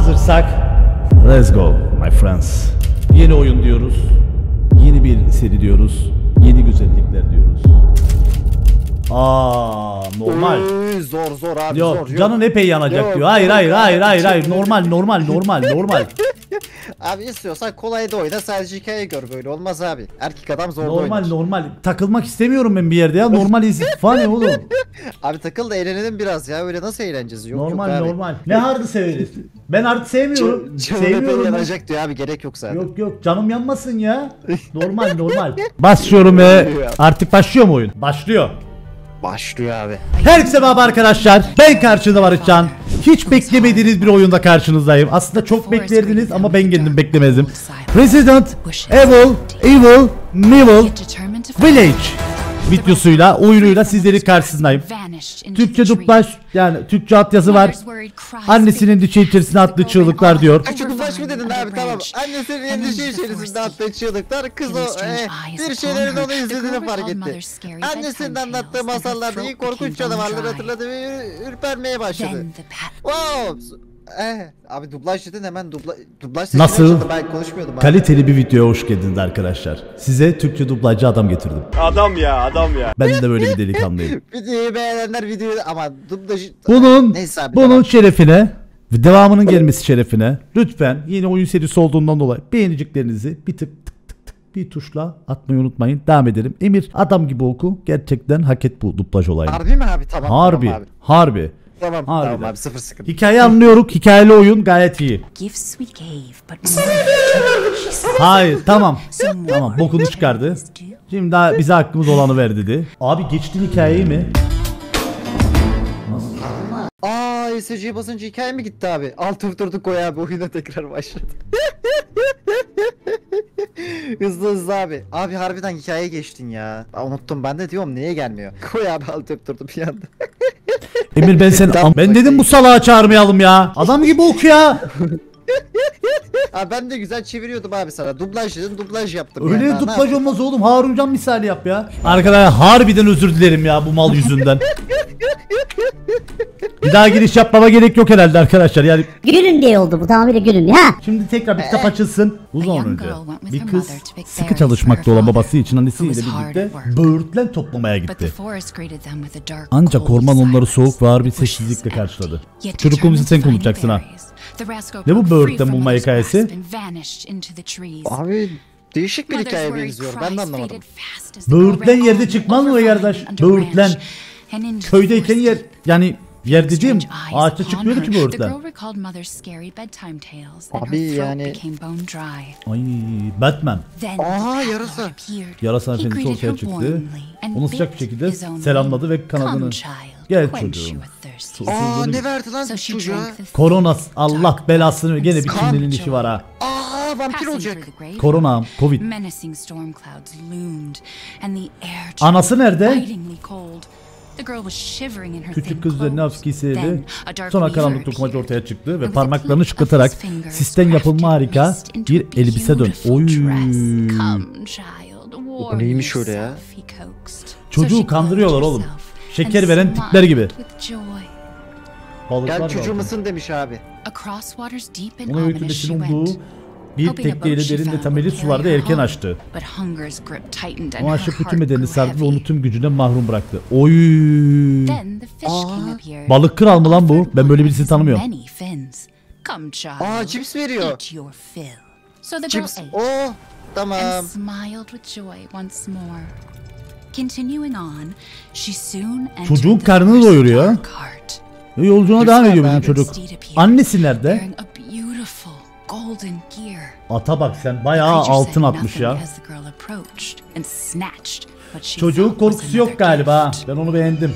Hazırsak let's go my friends. Yeni oyun diyoruz. Yeni bir seri diyoruz. Yeni güzellikler diyoruz. Aa, normal. Zor zor abi. Yok, zor. Yok. Canın epey yanacak yok, diyor. Hayır hayır hayır hayır hayır. Normal. Abi istiyorsan kolay da oyna, sadece hikayeyi gör, böyle olmaz abi. Erkek adam zorda oynar. Normal. Takılmak istemiyorum ben bir yerde ya. Normal falan oğlum. Abi takıl da eğlenelim biraz ya. Öyle nasıl eğleneceğiz? Yok, normal. Ne hardı severiz? Ben artık sevmiyorum. Canım yanacak diyor abi, gerek yok zaten. Yok canım yanmasın ya. Normal. Basıyorum ve artık başlıyor mu oyun? Başlıyor abi. Herkese merhaba arkadaşlar. Ben karşınızda Barışcan. Hiç beklemediğiniz bir oyunda karşınızdayım. Aslında çok beklerdiniz ama ben kendim beklemezdim. Resident Evil Neville Village videosuyla, oyunuyla sizleri karşısındayım. Türkçe dublaj, yani Türkçe altyazı var. Annesinin dişi içerisine attığı çığlıklar diyor. Küçük dublaj mı dedin abi, tamam. Annesinin dişi içerisinde attığı çığlıklar, kız o bir şeylerin onu izlediğini fark etti. Annesinin anlattığı masallarda ilk korkunç canavarları hatırladı ve ürpermeye başladı. Wow. Abi dublaj dedin, hemen dublaj nasıl? Ben konuşmuyordum. Kaliteli bir videoya hoş geldiniz arkadaşlar. Size Türkçe dublajcı adam getirdim. Adam ya. Ben de böyle bir delikanlıyım. Videoyu beğenenler videoyu ama dublajı... Bunun şerefine ve devamının gelmesi şerefine lütfen yeni oyun serisi olduğundan dolayı beğeniciklerinizi bir tık bir tuşla atmayı unutmayın. Devam edelim. Emir, adam gibi oku. Gerçekten hak et bu dublaj olayı. Harbi mi abi? Tamam. Harbi. Tamam abi, sıfır sıkıntı. Hikayeyi anlıyoruz, hikayeli oyun gayet iyi. Hayır, tamam bokunu çıkardı. Şimdi daha bize hakkımız olanı ver dedi. Abi geçtin hikayeyi mi? ESC'ye basınca hikaye mi gitti abi? Alt oturduk koy abi, oyuna tekrar başladı. Hızlı abi. Abi harbiden hikayeye geçtin ya. Unuttum, ben de diyorum niye gelmiyor. Koy abi, alt oturdum bir anda. Emir ben dedim bu salağı çağırmayalım ya. Adam gibi oku ya. Abi ben de güzel çeviriyordum abi sana. Dublaj dedin, dublaj yaptım. Öyle yani, dublaj olmaz oğlum. Haruncan misali yap ya. Arkadaşlar harbiden özür dilerim ya bu mal yüzünden. Bir daha giriş yapmama gerek yok herhalde arkadaşlar. Yani gülün diye oldu bu, tamamıyla gülün ha. Şimdi tekrar bir kitap açılsın. Uzun önce bir kız sıkı çalışmakta olan babası için annesiyle birlikte böğürtlen toplamaya gitti. Ancak orman onları soğuk ve ağır bir sessizlikle karşıladı. Çocukluğumuzu sen konuşacaksın ha. Ne bu böğürtlen bulma hikayesi? Abi değişik bir hikaye benziyor, ben de anlamadım. Böğürtlen yerde çıkmaz mı kardeş? Böğürtlen köydeyken yer, yani yer dediğim ağaçta çıkmıyordu ki böğürtlen. Abi yani. Ay Batman. Aha yarasa. Yarasa efendisi ortaya çıktı. Onu sıcak bir şekilde selamladı ve kanadını. Gel çocuğum. Aa ne verdi lan çocuğa? Korona, Allah belasını, gene bir kimliğinin işi var ha. Aa vampir olacak. Korona, Covid. Anası nerede? Küçük kız üzerine hafif giyseydi. Sonra karanlık dokumacı ortaya çıktı ve parmaklarını şıklatarak sistem yapılma harika bir elbise dön. Oy. O neymiş öyle ya? Çocuğu kandırıyorlar oğlum. Şeker veren tipler gibi. Gel çocuğu mısın demiş abi. Onun öykündesinin umduğu bir tekneyle derinde temeli sularda erken açtı. Ama aşık bütün bedenini sardı ve onu tüm gücüne mahrum bıraktı. Oy. Balık kral mı lan bu? Ben böyle birisini tanımıyorum. Aa cips veriyor. Cips. Oh tamam. Çocuğun karnını doyuruyor. Yolculuğuna devam ediyor bizim çocuk. Annesi nerede? Ata bak sen, bayağı altın atmış ya. Çocuğun korkusu yok galiba. Ben onu beğendim.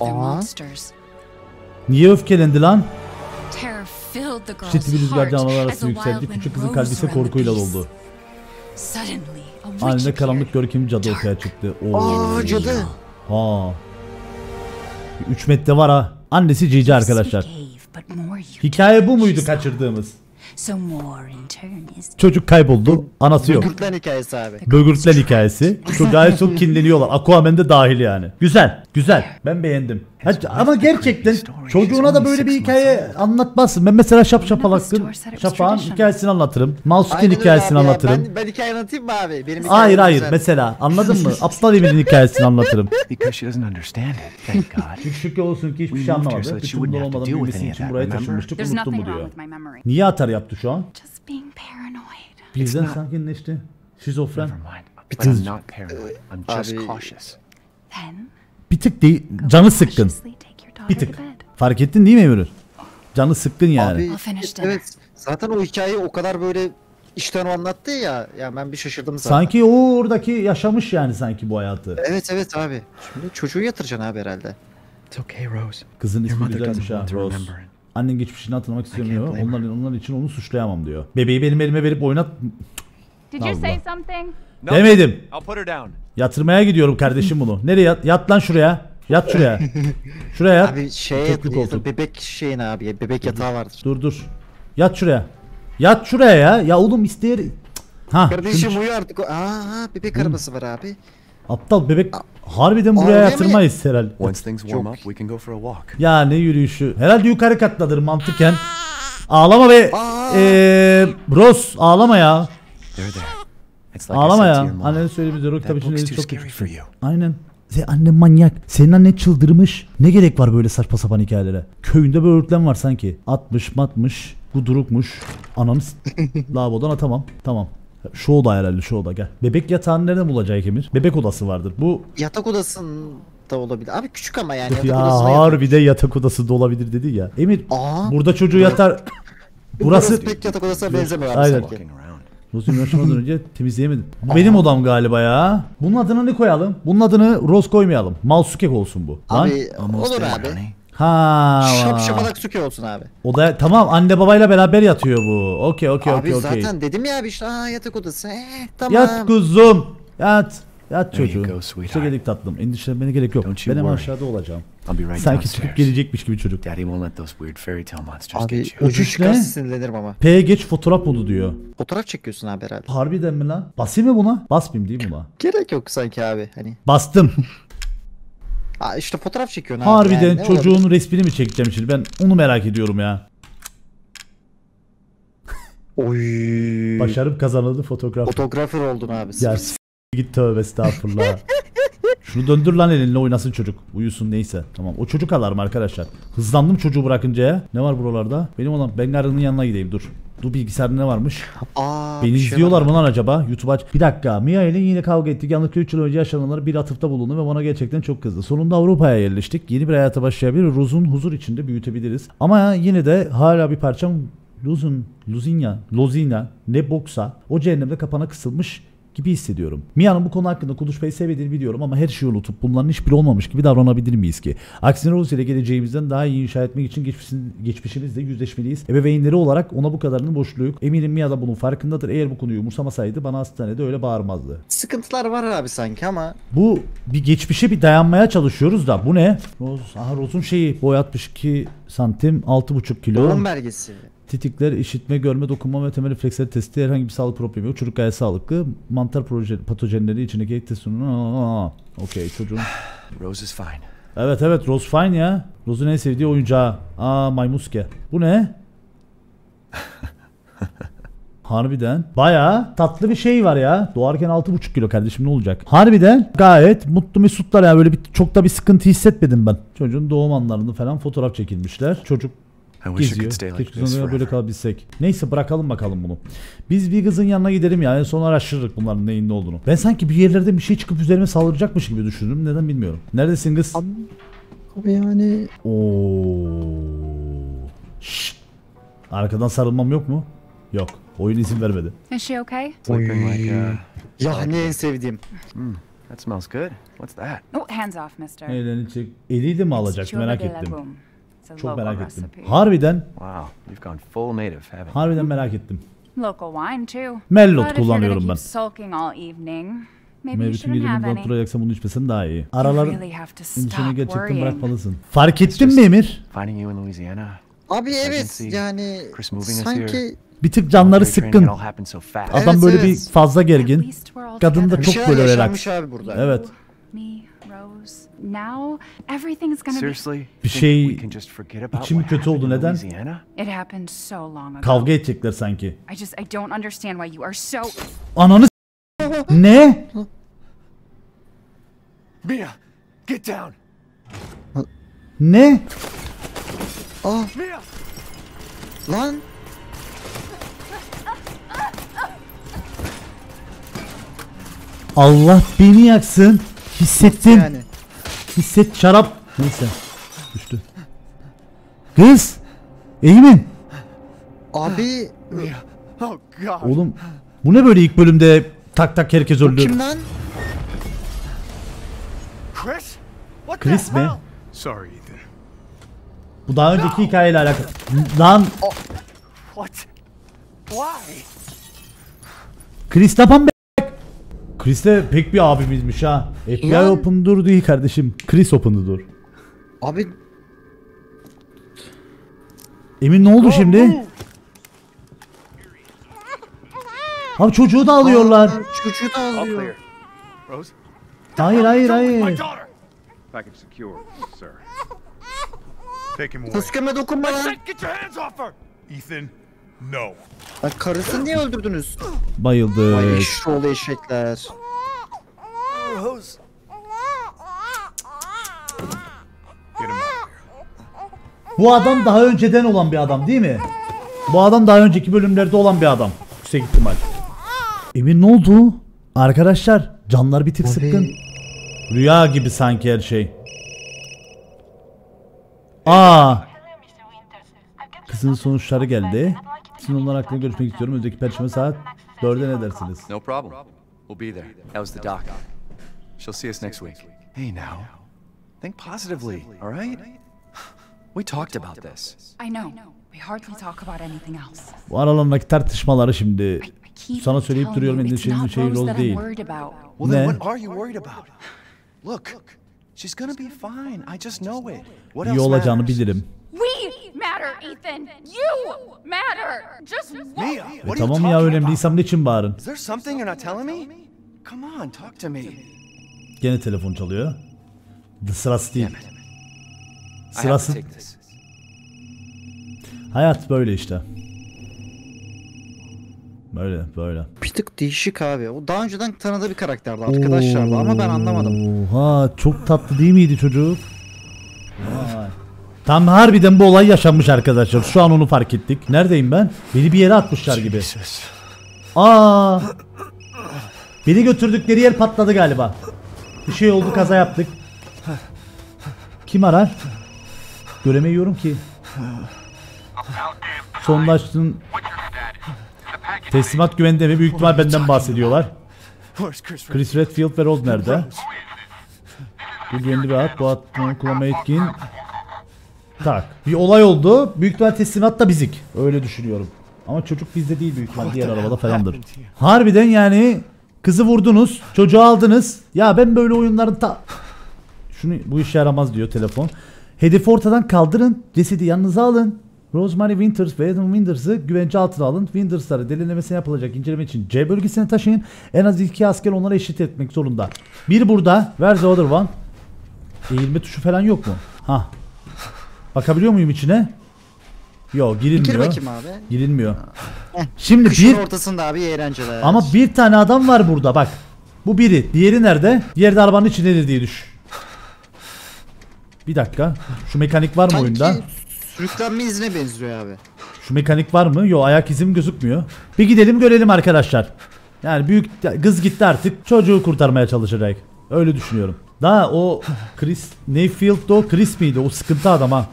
Aa. Niye öfkelendi lan? Şiddetli bir rüzgar canavarlar arası yükseldi. Küçük kızın kalbi ise korkuyla doldu. Anne karanlık görkemli cadı ortaya çıktı. Aa cadı. Ha. 3 metre var ha. Annesi cici arkadaşlar. Hikaye bu muydu kaçırdığımız? Çocuk kayboldu. Anası yok. Böğürtlen hikayesi abi. Böğürtlen hikayesi. Çocuğa çok kinleniyorlar. Aquaman de dahil yani. Güzel. Ben beğendim. Ama gerçekten çocuğuna da böyle bir hikaye anlatmazsın. Ben mesela Şapağın hikayesini anlatırım. Mouse'un hikayesini anlatırım. Ben hikaye anlatayım mı abi? Benim hayır mesela, anladın mı? Aptal Emir'in hikayesini anlatırım. Şükür olsun ki hiçbir şey anlamadı. Bütün bunlar olmadan büyümesi için buraya taşınmıştık, unuttum bu diyor. Niye atar yaptı şu an? Birden sakinleşti. Şizofren. Bir tık değil, canı sıkkın. Bir tık. Fark ettin değil mi Emir? Canı sıkkın yani. Abi, evet, zaten o hikayeyi o kadar böyle işten o anlattı ya. Yani ben bir şaşırdım zaten. Sanki o oradaki yaşamış yani sanki bu hayatı. Evet abi. Şimdi çocuğu yatıracaksın abi herhalde. Kızın ismi güzelmiş ha, Rose. Annen geçmişini hatırlamak istiyorum diyor. Onlar için onu suçlayamam diyor. Bebeği benim elime verip oynat... Demedim. Yatırmaya gidiyorum kardeşim bunu. Nereye yat? Yat lan şuraya. Yat şuraya. Şuraya yat. Abi şeye yatır, bebek şeyine abi. Bebek yatağı vardır. Dur. Yat şuraya. Yat şuraya ya. Ya oğlum ister. Ha. Kardeşim şunu... uyu artık. Aa, bebek arabası var abi. Aptal bebek. Harbiden buraya yatırmayız herhalde. Yani yürüyüşü. Herhalde yukarı katladır mantıken. Ağlama be. Rose ağlama ya. Ağlama ya. Annene söyle bize Rock tabii çok küçük. Aynen. Annen manyak. Senin annen çıldırmış. Ne gerek var böyle saçma sapan hikayelere? Köyünde bir örgütlen var sanki. Atmış matmış. Gudurukmuş. Ananı lavabodan atamam. Tamam. Şu oda herhalde, şu oda gel. Bebek yatağını nereden bulacak Emir? Bebek odası vardır. Bu yatak odasında olabilir. Abi küçük ama yani. Yatak ya harbi de yatak odası da olabilir dedi ya. Emir burada çocuğu yatar. Burası pek yatak odasına benzemiyor. Aynen. Rose'un yaşamadan önce temizleyemedim. Bu benim odam galiba ya. Bunun adını ne koyalım? Bunun adını Rose koymayalım. Malsukek olsun bu. Abi lan, olur abi. Ha. Şapşabalak suke olsun abi. Oda tamam, anne babayla beraber yatıyor bu. Okey. Abi zaten dedim ya abi işte yatak odası. Tamam. Yat kuzum. Yat çocuğum. Size geldik tatlım. Endişelenmene gerek yok. Ben hemen aşağıda olacağım. Sanki çıkıp gelecekmiş gibi çocuk. Abi ucu çıkar sinirlenirim ama. P'ye geç fotoğraf oldu diyor. Fotoğraf çekiyorsun abi herhalde. Harbiden mi lan? Basayım mı buna? Basmayayım değil mi buna? Gerek yok sanki abi hani. Bastım. İşte fotoğraf çekiyorsun abi. Harbiden yani, çocuğun resmini mi çekeceğim şimdi? Ben onu merak ediyorum ya. Oy. Başarıp kazanıldı fotoğraf. Fotoğrafır oldun abi. Gerçi git tövbe estağfurullah. Şunu döndür lan, elinle oynasın çocuk. Uyusun neyse. Tamam, o çocuk alarmı arkadaşlar. Hızlandım çocuğu bırakıncaya. Ne var buralarda? Benim olan Bengarı'nın yanına gideyim dur. Dur, bilgisayarda ne varmış? Beni izliyorlar mı lan acaba? YouTube aç. Bir dakika. Mia ile yine kavga ettik. Yanlıklı 3 yıl önce yaşananlara bir atıfta bulundu ve bana gerçekten çok kızdı. Sonunda Avrupa'ya yerleştik. Yeni bir hayata başlayabilir. Rose'un huzur içinde büyütebiliriz. Ama yine de hala bir parçam Lozina ne boksa o cehennemde kapana kısılmış gibi hissediyorum. Mia'nın bu konu hakkında konuşmayı sevmediğini biliyorum ama her şeyi unutup bunların hiçbiri olmamış gibi davranabilir miyiz ki? Aksine Rose ile geleceğimizden daha iyi inşa etmek için geçmişimizle yüzleşmeliyiz. Ebeveynleri olarak ona bu kadarını borçluyuz. Eminim Mia da bunun farkındadır. Eğer bu konuyu umursamasaydı bana hastanede öyle bağırmazdı. Sıkıntılar var abi sanki ama. Bu bir geçmişe bir dayanmaya çalışıyoruz da bu ne? Rose, Rose'un şeyi boy 62 santim 6,5 kilo. Doğum belgesi. Titikler, işitme, görme, dokunma ve temel refleksler testi, herhangi bir sağlık problemi yok. Çocuk gayet sağlıklı. Mantar patojenleri içindeki ek testi. Okey çocuğum. Rose is fine. Evet Rose fine ya. Rose'un en sevdiği oyuncağı. Maymuske. Bu ne? Harbiden. Bayağı tatlı bir şey var ya. Doğarken 6,5 kilo kardeşim, ne olacak? Harbiden gayet mutlu mesutlar ya. Böyle çok da bir sıkıntı hissetmedim ben. Çocuğun doğum anlarında falan fotoğraf çekilmişler. Çocuk geziyor. Keşke böyle kalabilsek. Neyse, bırakalım bakalım bunu. Biz bir kızın yanına gidelim yani, sonra araştırırız bunların neyin ne olduğunu. Ben sanki bir yerlerde bir şey çıkıp üzerime saldıracakmış gibi düşündüm. Neden bilmiyorum. Neredesin kız? Abi yani. Şşt. Arkadan sarılmam yok mu? Yok. Oyun izin vermedi. Is she okay? Ya ne en sevdiğim. That smells good. What's that? Oh, hands off, mister. Elini çek. Eliyle mi alacak? Merak ettim. Çok merak ettim. Harbiden. Harbiden merak ettim. Mellot kullanıyorum ben. Mevlüt'ün gelip bundan duracaksa bunu içmesen daha iyi. Aralar endişeni gerçekten bırakmalısın. Fark ettin mi Emir? Abi evet yani sanki... Bir tık canları sıkkın. Adam böyle bir fazla gergin. Kadın da çok böyle relax. Evet. Bir şey içim kötü oldu. Neden? Kavga edecekler sanki. Ananı ne? Mia, get down. Ne? Ah. Lan. Allah beni yaksın. Hissettim. Yani. Hisset şarap. Neyse. Düştü. Kız. İyi mi? Abi. Oğlum. Bu ne böyle ilk bölümde tak tak herkes öldü. Kim lan? Chris? Chris mi? Sorry Ethan. Bu daha önceki hikayeyle alakalı. Lan. What? Why? Chris tapan Chris de pek bir abimizmiş ha. FBI Open Door değil kardeşim. Chris Open Door. Abi. Emin ne oldu şimdi? Abi çocuğu da alıyorlar. Çocuğu da alıyor. Hayır hayır hayır. Taskeme dokunma lan. Ethan. No. Bak karısını niye öldürdünüz? Bayıldı. Ay şoğlu eşekler. Rose. Bu adam daha önceden olan bir adam değil mi? Bu adam daha önceki bölümlerde olan bir adam. Yüksek ihtimal. Emin ne oldu? Arkadaşlar canlar bir tık sıkkın. Rüya gibi sanki her şey. Aa. Kızın sonuçları geldi. Sizin onlar hakkında görüşmek istiyorum. Önceki perşembe saat 4'e ne dersiniz? No problem. We'll be there. That was the doc. She'll see us next week. Hey now. Think positively, all right? We talked about this. I know. We hardly talk about anything else. Bu aralarındaki tartışmaları şimdi sana söyleyip duruyorum endişenin şeyi Rose değil. Ne? Look. She's gonna be fine. I just know it. What else? İyi olacağını bilirim. Ethan, you matter. Just Mia, tamam ya önemliysem niçin bağırın? Gene telefon çalıyor. Sırası değil. Sırası. Hayat böyle işte. Böyle böyle. Bir tık değişik abi. O daha önceden tanıdığı bir karakterdi arkadaşlarla ama ben anlamadım. Ha çok tatlı değil miydi çocuk? Tam harbiden bu olay yaşanmış arkadaşlar. Şu an onu fark ettik. Neredeyim ben? Beni bir yere atmışlar gibi. Aa! Beni götürdükleri yer patladı galiba. Bir şey oldu, kaza yaptık. Kim arar? Göremiyorum ki. Sondajın teslimat güvende mi? Büyük ihtimal benden bahsediyorlar. Chris Redfield ve Rose nerede? Bu güvenli bir at. Bu atını kullanma etkin. Tak. Bir olay oldu. Büyük ihtimal teslimat da bizik. Öyle düşünüyorum. Ama çocuk bizde değil büyük ihtimal. Diğer arabada falandır. Harbiden yani kızı vurdunuz. Çocuğu aldınız. Ya ben böyle oyunların şunu bu işe yaramaz diyor telefon. Hedefi ortadan kaldırın. Cesedi yanınıza alın. Rosemary Winters ve Ethan Winters'ı güvence altına alın. Winters'ları delilemesine yapılacak inceleme için C bölgesine taşıyın. En az 2 asker onlara eşit etmek zorunda. Bir burada. Where's the other one? Eğilme tuşu falan yok mu? Hah. Bakabiliyor muyum içine? Yok, girilmiyor. Gir abi. Girilmiyor. Şimdi kışın ortasında abi eğlenceler. Ama bir tane adam var burada bak. Bu biri. Diğeri nerede? Diğeri de arabanın içindedir diye düş. Bir dakika. Şu mekanik var mı oyunda? Sürüklenme izine benziyor abi. Şu mekanik var mı? Yok, ayak izim gözükmüyor. Bir gidelim görelim arkadaşlar. Yani büyük kız gitti artık. Çocuğu kurtarmaya çalışacak. Öyle düşünüyorum. Daha o Chris Neyfield'de o Chris miydi? O sıkıntı adam ha.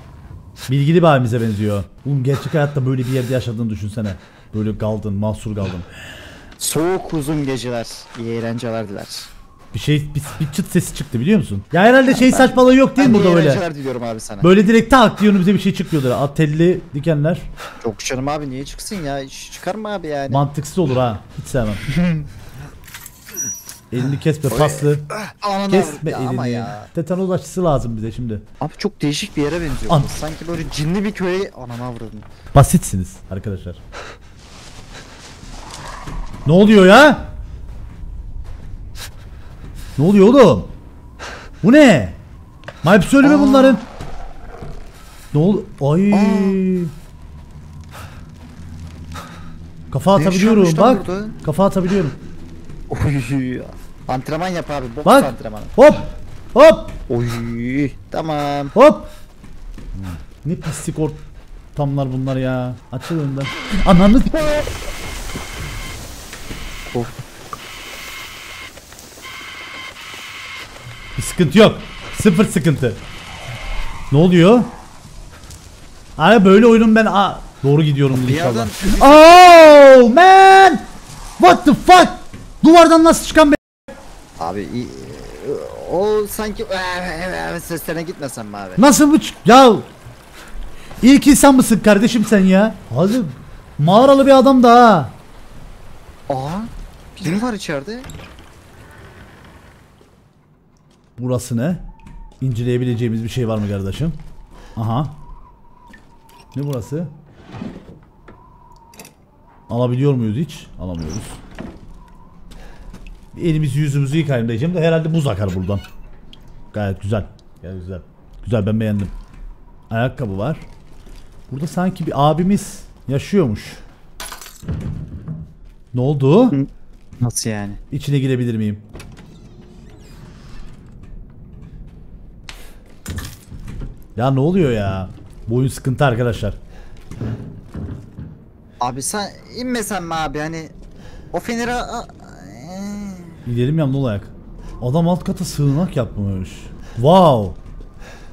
Bilgili bir abimize benziyor. Oğlum gerçek hayatta böyle bir yerde yaşadığını düşünsene. Böyle kaldın, mahsur kaldın. Soğuk uzun geceler, iyi eğlenceler diler. Bir çıt sesi çıktı biliyor musun? Ya herhalde şey saçmalığı yok değil mi burada böyle? Eğlenceler diliyorum abi sana. Böyle direkt tak diyorum bize bir şey çıkıyordur. Atelli dikenler. Yok canım abi niye çıksın ya? Çıkar mı abi yani? Mantıksız olur ha. Hiç sevmem. Elini kesme paslı. Kesme elini. Ya. Tetanoz aşısı lazım bize şimdi. Abi çok değişik bir yere benziyor. Sanki böyle cinli bir köye anama vurdun. Basitsiniz arkadaşlar. Ne oluyor ya? Ne oluyor oğlum? Bu ne? Maypüs ölümü bunların. Ne oldu? Ay. Kafa atabiliyorum bak. Burada. Kafa atabiliyorum. Antrenman yap abi. Boks bak. Antrenmanı. Hop. Hop. Oy. Tamam. Hop. Ne pislik ortamlar bunlar ya. Açıl önden. Ananı. Bir sıkıntı yok. Sıfır sıkıntı. Ne oluyor? Abi böyle oyunun ben doğru gidiyorum inşallah. Oh man! What the fuck? Duvardan nasıl çıkan be? Abi o sanki seslerine gitmesen mi abi? Nasıl bu? Ya ilk insan mısın kardeşim sen ya? Hadi mağaralı bir adam da ha. Aha. Biri var içeride. Burası ne? İnceleyebileceğimiz bir şey var mı kardeşim? Aha. Ne burası? Alabiliyor muyuz hiç? Alamıyoruz. Elimizi yüzümüzü yıkayalım diyeceğim de herhalde buz akar buradan. Gayet güzel. Gayet güzel. Güzel, ben beğendim. Ayakkabı var. Burada sanki bir abimiz yaşıyormuş. Ne oldu? Nasıl yani? İçine girebilir miyim? Ya ne oluyor ya? Bu oyun sıkıntı arkadaşlar. Abi sen inmesen mi abi hani? O feneri... İdelim ya, ne olayak? Adam alt kata sığınak yapmamış. Wow.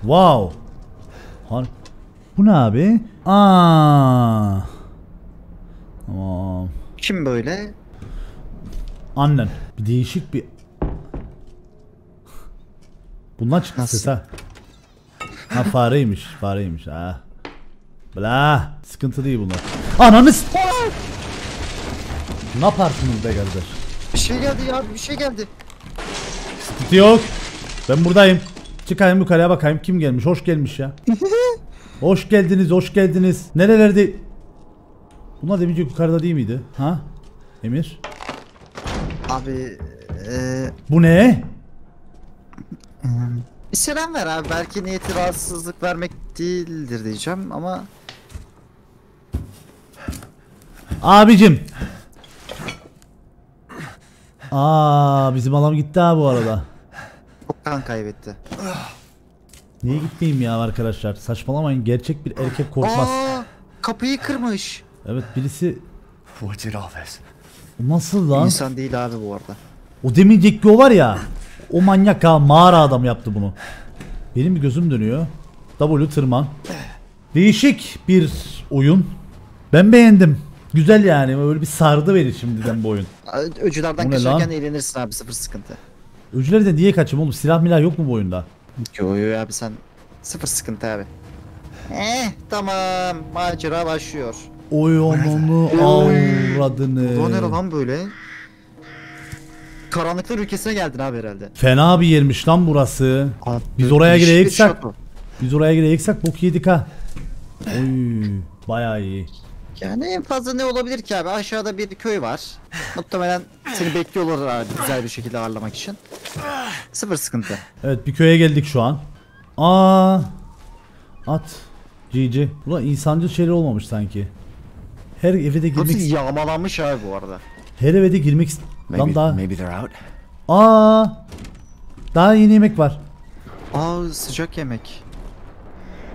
Wow. Bu ne abi? Aa. Tamam. Kim böyle? Annen. Bir değişik bir... Bundan çıktı ses ha. Ha fareymiş, fareymiş ha. Bla, sıkıntı değil bunlar. Ananı s***! Ne yaparsınız be kardeş? Bir şey geldi ya, bir şey geldi. Sıkıntı yok. Ben buradayım. Çıkayım yukarıya bakayım kim gelmiş, hoş gelmiş ya. Hoş geldiniz, hoş geldiniz. Nerelerde? Bunlar demince yukarıda değil miydi? Ha? Emir? Abi... Bu ne? Bir selam ver abi, belki niyeti rahatsızlık vermek değildir diyeceğim ama... Abicim! Aa, bizim adam gitti ha bu arada. Çok kan kaybetti. Niye gitmeyeyim ya arkadaşlar, saçmalamayın, gerçek bir erkek korkmaz. Aa, kapıyı kırmış. Evet birisi... Nasıl lan? İnsan değil abi bu arada. O deminceki o var ya. O manyak ha, mağara adam yaptı bunu. Benim bir gözüm dönüyor. W tırman. Değişik bir oyun. Ben beğendim. Güzel yani, böyle bir sardı beni şimdiden bu oyun. Öcülerden kaçarken eğlenirsin abi, sıfır sıkıntı. Öcülerden niye kaçayım oğlum, silah milah yok mu bu oyunda? Yok yok abi, sen sıfır sıkıntı abi. Tamam, macera başlıyor. Oy onu avradını. Bu ne lan böyle? Karanlıklar ülkesine geldin abi herhalde. Fena bir yermiş lan burası. Biz oraya gireyeksek. Biz oraya gireyeksek bok yedik ha. Oy bayağı iyi. Yani en fazla ne olabilir ki abi? Aşağıda bir köy var. Muhtemelen seni bekliyorlar abi güzel bir şekilde ağırlamak için. Sıfır sıkıntı. Evet bir köye geldik şu an. Aa, at. GG. Ulan insancıl şeyler olmamış sanki. Her eve de girmek... Hepsi yağmalanmış abi bu arada. Her eve de girmek... Lan daha... Aa, daha yeni yemek var. Aa, sıcak yemek.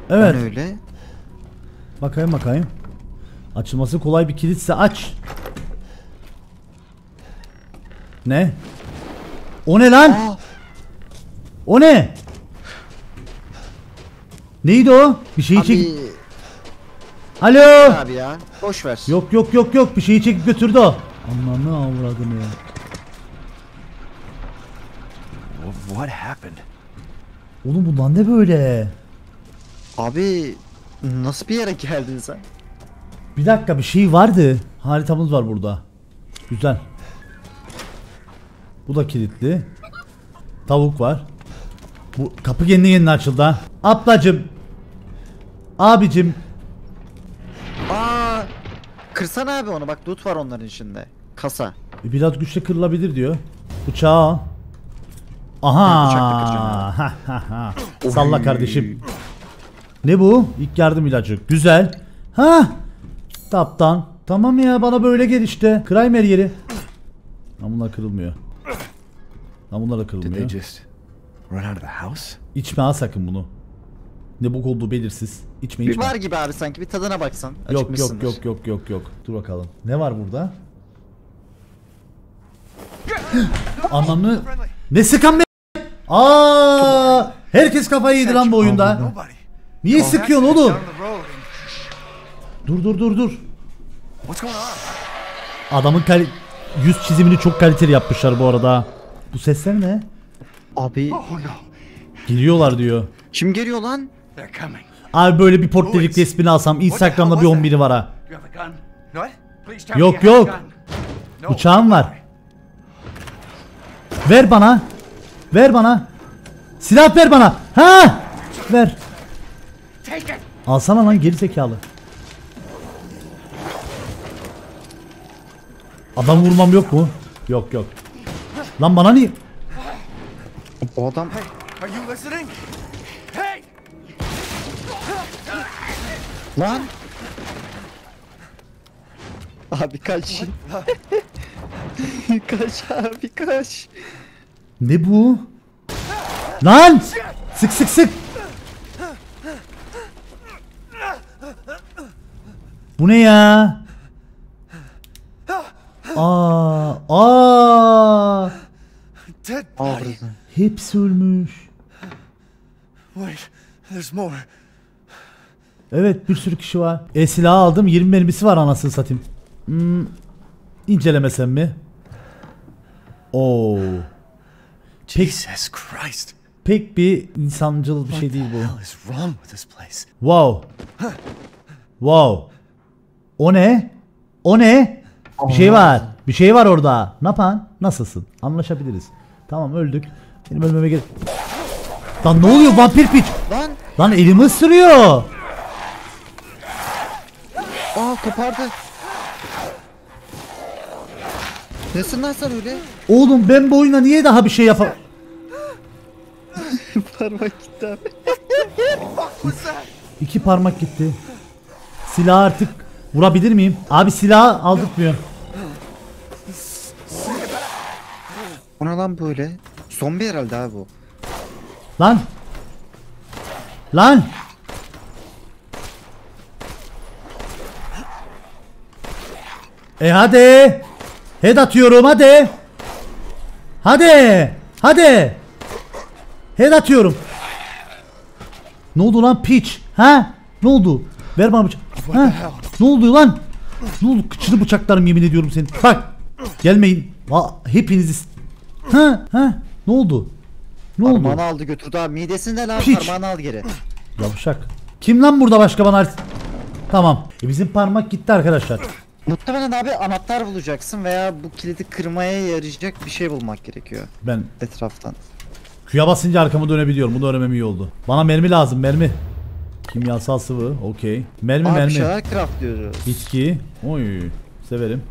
Evet. Ben öyle. Bakayım bakayım. Açılması kolay bir kilitse aç. Ne? O ne lan? Aa. O ne? Neydi o? Bir şeyi çek. Alo. Abi ya. Boş ver. Yok yok yok yok, bir şeyi çekip götürdü o. Ananı avradım ya. What happened? Oğlum bundan ne böyle? Abi nasıl bir yere geldin sen? Bir dakika, bir şey vardı. Haritamız var burada. Güzel. Bu da kilitli. Tavuk var. Bu kapı kendi kendine açıldı ha. Ablacım. Abicim. Aa, kırsana abi onu, bak loot var onların içinde. Kasa. Biraz güçle kırılabilir diyor. Bıçağı al. Aha. Salla kardeşim. Ne bu? İlk yardım ilacı. Güzel. Ha? Taptan. Tamam ya, bana böyle gel işte. Kramer her yeri. Ama bunlar kırılmıyor. Ama bunlar da kırılmıyor. İçme ha sakın bunu. Ne bok olduğu belirsiz. İçme içme. Bir var gibi abi sanki, bir tadına baksan. Yok yok yok yok yok yok. Dur bakalım. Ne var burada? Anlamlı. Ne sıkan be? Aa! Herkes kafayı yedi lan bu oyunda. Niye sıkıyorsun oğlum? Dur dur dur dur. Adamın yüz çizimini çok kaliteli yapmışlar bu arada. Bu sesler ne? Abi geliyorlar diyor. Kim geliyor lan? Abi böyle bir portrelik resmini alsam Instagram'da bir 11'i var ha. Yok yok. Uçağım var. Ver bana. Ver bana. Silah ver bana. Ha! Ver. Alsana lan geri zekalı. Adam vurmam yok mu? Yok yok. Lan bana niye? O adam. Lan. Abi kaç. Kaç abi kaç. Ne bu? Lan! Sık sık sık. Bu ne ya? Aa, aa. Hepsi ölmüş. Evet, bir sürü kişi var. Silahı aldım, 20 mermisi var anasını satayım. İncelemesem mi? Oo. Pek bir insancıl bir şey değil bu. Wow. Wow. O ne? O ne? Bir şey var. Bir şey var orada. Ne yapan? Nasılsın? Anlaşabiliriz. Tamam öldük. Benim ölmeme gerek. Lan ne oluyor? Vampir piç. Lan. Lan elimi ısırıyor. Aa kopardı. Nesin lan sen öyle? Oğlum ben bu oyuna niye daha bir şey yapamam? Parmak gitti abi. İki parmak gitti. Silah artık vurabilir miyim? Abi silahı aldırtmıyor. Ona lan böyle. Zombi herhalde abi bu. Lan. Lan. Hadi. Head atıyorum hadi. Hadi. Hadi. Head atıyorum. Ne oldu lan piç? Ha? Ne oldu? Ver bana bıçak. Ha? Ne oldu lan? Ne oldu? Kıçını bıçaklarım yemin ediyorum senin. Bak. Gelmeyin. Hepiniz. Ha? Ha? Ne oldu? Ne oldu? Parmağını aldı götürdü abi. Midesinden al. Parmağını al geri. Yavşak. Kim lan burada başka bana? Tamam. Bizim parmak gitti arkadaşlar. Muhtemelen abi anahtar bulacaksın veya bu kilidi kırmaya yarayacak bir şey bulmak gerekiyor. Ben etraftan. Q'ya basınca arkamı dönebiliyorum. Bunu öğrenmem iyi oldu. Bana mermi lazım. Mermi. Kimyasal sıvı, okey. Mermi abi mermi. Şahar craft diyoruz. Bitki, oy, severim.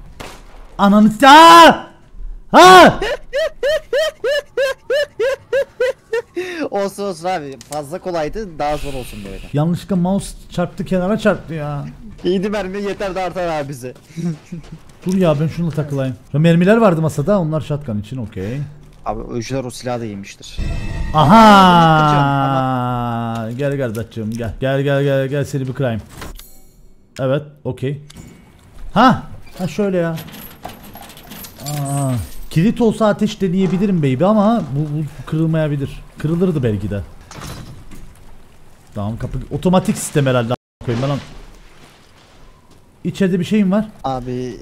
Ananı ha! Ha! Olsun olsun abi, fazla kolaydı, daha zor olsun böyle. Yanlışlıkla mouse çarptı, kenara çarptı ya. İyiydi mermi, yeter de artar abi bize. Dur ya ben şununla takılayım. Mermiler vardı masada, onlar shotgun için, okey. Abi öcüler o silahı da yemiştir. Aha! Gel kardeşim gel. Gel gel gel gel seni bir kırayım. Evet, okey. Ha! Ha şöyle ya. Aa, kilit olsa ateş deneyebilirim baby ama bu kırılmayabilir. Kırılırdı belki de. Tamam kapı otomatik sistem herhalde koyayım ben. İçeride bir şeyim var. Abi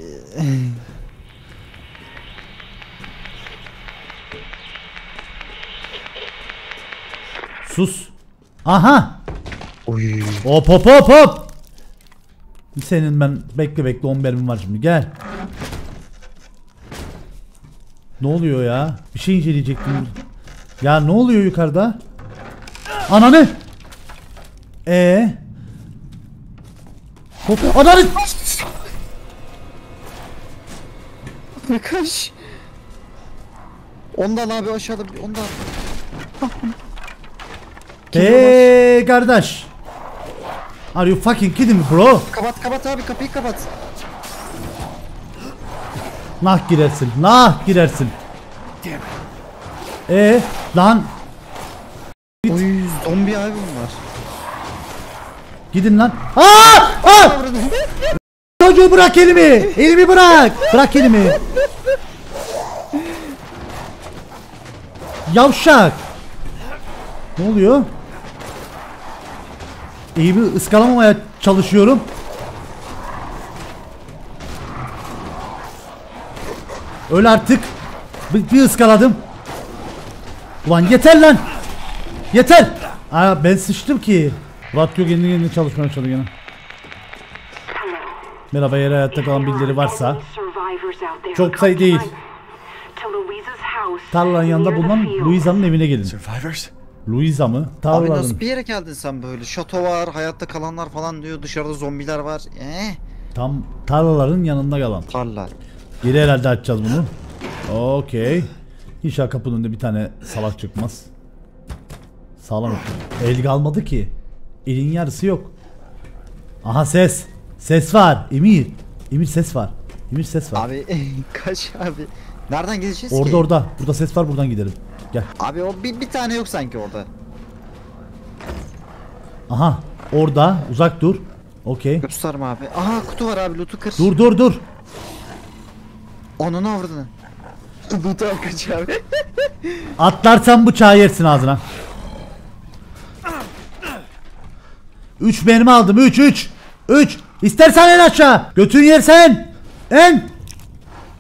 sus. Aha. Oy. Hop hop hop hop. Senin ben bekle 10 mermim var şimdi gel. Ne oluyor ya? Bir şey inceleyecektim. Ya ne oluyor yukarıda? Ananı. Hop. Ananı. Kaç. Ondan abi aşağıda ondan. Hey kardeş. Are you fucking kidding me bro? Kapat kapat abi, kapıyı kapat. Nah girersin, nah girersin. Lan. Oy, zombi abi bunlar. Gidin lan. Çocuğu bırak elimi. Elimi bırak. Bırak elimi. Yavşak. Ne oluyor? İyi bir ıskalamamaya çalışıyorum. Öl artık. Bir ıskaladım. Ulan yeter lan. Yeter. Aa, ben sıçtım ki. Radyo kendi kendine çalışmaya çalışıyor. Merhaba, yer hayatta kalan birileri varsa. Çok sayı değil. Tarlanın yanında bulunan Luiza'nın evine gelin. Luiza mı? Tarlanın. Abi nasıl bir yere geldin sen böyle? Şato var, hayatta kalanlar falan diyor. Dışarıda zombiler var. Tam tarlaların yanında kalan. Tarlalar. Geri herhalde açacağız bunu. Okey. İnşallah kapının önünde bir tane salak çıkmaz. Sağlam. El kalmadı ki. Elin yarısı yok. Aha ses. Ses var. Emir. Emir ses var. Emir ses var. Abi kaç abi. Nereden gideceğiz orada, ki? Orada. Burada ses var, buradan gidelim. Gel. Abi o bir tane yok sanki orada. Aha. Orada. Uzak dur. Okey. Gösterme abi. Aha kutu var abi. Loot'u kır. Dur dur dur. Onun avradını. Loot'u al kaç abi. Atlarsan bıçağı yersin ağzına. 3 mermi aldım. 3. İstersen en aşağı. Götün yersen. En.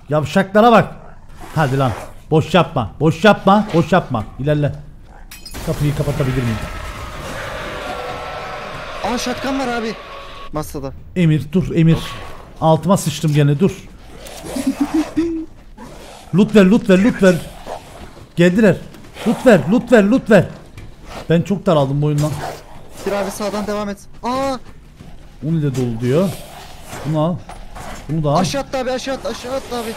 Yavşaklara bak. Hadi lan. Boş yapma. Boş yapma. Boş yapma. İlerle. Kapıyı kapatabilir miyim? Aa şatkan var abi. Masada. Emir dur Emir. Altıma sıçtım gene dur. Loot ver loot ver loot ver. Geldiler. Loot ver loot ver loot ver. Ben çok daraldım bu oyundan. Abi sağdan devam et. Aa! Onu da dolu diyor. Bunu al. Bunu da al. Aşağı at abi, aşağı at, aşağı at abi.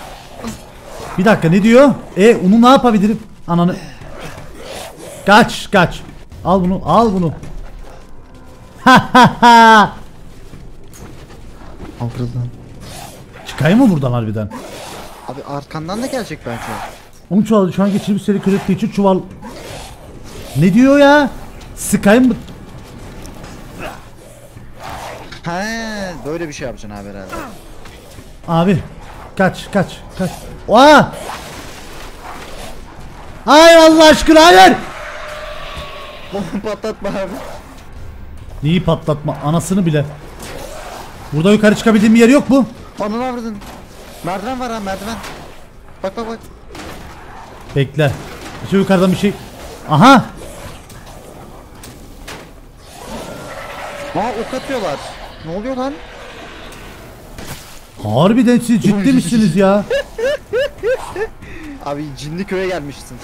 Bir dakika ne diyor? Onu ne yapabilirim? Ananı. Kaç, kaç. Al bunu, al bunu. Ha. Al buradan. Çıkayım mı buradan harbiden? Abi arkandan da gelecek bence. Onu çuval şu an geçirip seri kırıklığı için çuval. Ne diyor ya? Sıkayım mı? He, böyle bir şey yapacaksın abi herhalde. Abi kaç kaç kaç. Oha! Hayır Allah aşkına hayır. Patlatma abi. Neyi patlatma? Anasını bile. Burada yukarı çıkabildiğim bir yer yok mu? Onu avradın. Merdiven var ha merdiven. Bak bak bak. Bekle. Şu yukarıdan bir şey. Aha! Aa ok atıyorlar. Ne oluyor lan? Harbiden siz ciddi misiniz ya? Abi cinli köye gelmişsin.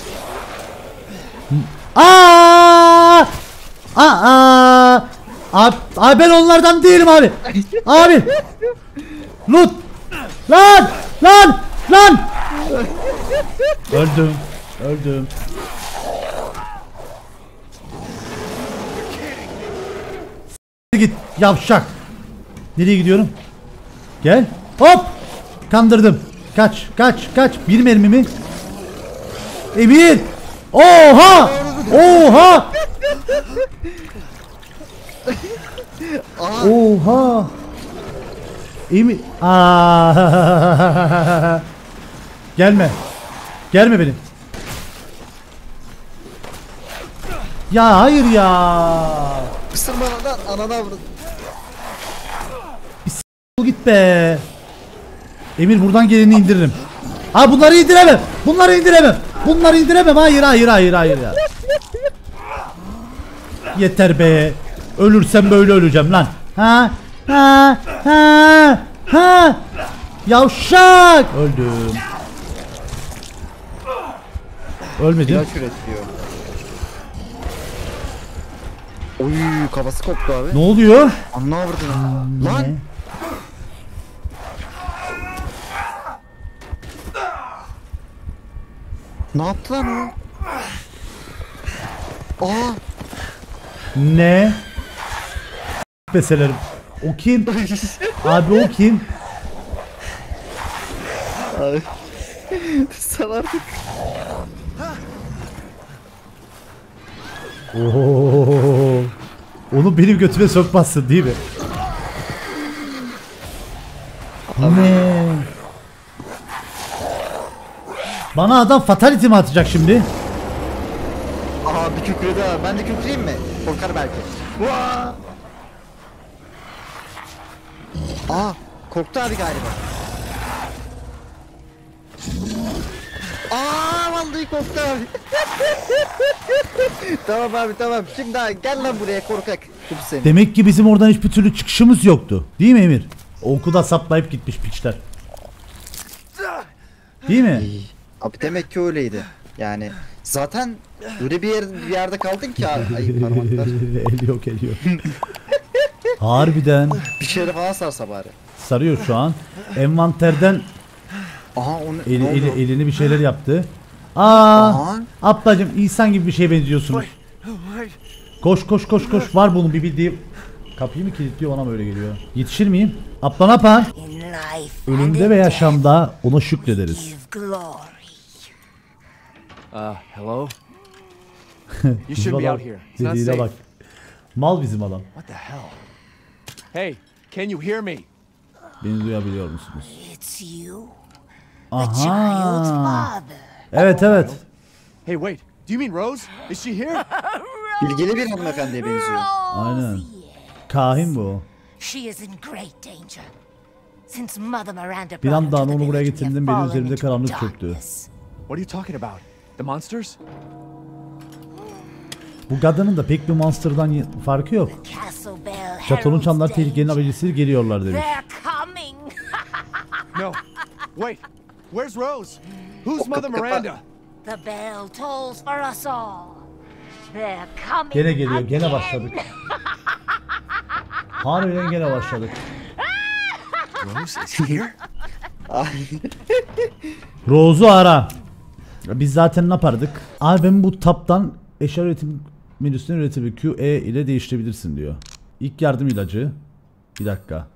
Abi ben onlardan değilim abi. Abi. Loot. Lan. Lan. Lan. Öldüm. Öldüm. Git yavşak. Nereye gidiyorum? Gel. Hop. Kandırdım. Kaç. Kaç. Kaç. Bir mermi mi? Emir. Oha. Oha. Oha. Emir. Gelme. Gelme benim. Ya hayır ya. Isırma lan anana vurun. Bir git be. Emir buradan geleni indiririm. Ha bunları indiremem. Bunları indiremem. Bunları indiremem. Hayır hayır hayır hayır ya. Yeter be. Ölürsem böyle öleceğim lan. Ha ha ha ha. Yavşak. Öldüm. Ölmedim. Oy kafası koptu abi. Ne oluyor? Anla vurdun lan. Ne yaptı lan o? Aa! Ne? Beselerim. O kim? Abi o kim? Abi. Salardık. Ooo. Onu benim götüme sokmazsın değil mi? Ne? Bana adam fatality mi atacak şimdi? Aha bir kükredi ha. Ben de kükreyim mi? Korkar belki. Vaa! Aa korktu abi galiba. Aa vallahi korktu abi. Tamam abi tamam. Şimdi abi, gel lan buraya korkak. Demek ki bizim oradan hiçbir türlü çıkışımız yoktu. Değil mi Emir? Okulda saplayıp gitmiş piçler. Değil mi? Abi demek ki öyleydi. Yani zaten öyle bir yerde kaldın ki abi. Ay parmaklar. El yok el yok. Harbiden. Bir şeyle falan sarsa bari. Sarıyor şu an. Envanterden. Aha onu. Elini bir şeyler yaptı. Aa! Ablacım insan gibi bir şeye benziyorsunuz. Koş koş koş koş. Var bunun bir bildiğim. Kapıyı mı kilitliyor ona mı öyle geliyor? Yetişir miyim? Abla ne yapar? Ölümde ve yaşamda ona şükrederiz. Hello. You should be out here. Dediğine bak. Mal bizim adam. What the hell? Hey, can you hear me? Beni duyabiliyor musunuz? It's you. Aha. Evet evet. Hey wait. Do you mean Rose? Is she here? Bilgili bir hanımefendiye benziyor. Aynen. Kahin bu. She is in great danger. Since Mother Miranda bir an daha onu buraya getirdim benim üzerimde karanlık çöktü. What are you talking about? The monsters? Bu kadının da pek bir monster'dan farkı yok. Çatonun çanları tehlikenin habercisiyle geliyorlar demiş. No. Wait. Where's Rose? Who's Mother Miranda? The bell tolls for us all. They're coming. Gene geliyor. Gene başladık. Harbiden gene başladık. Rose is here? Rose'u ara. Biz zaten ne yapardık? Abi ben bu taptan eşya üretim menüsünün üretimi QE ile değiştirebilirsin diyor. İlk yardım ilacı. Bir dakika.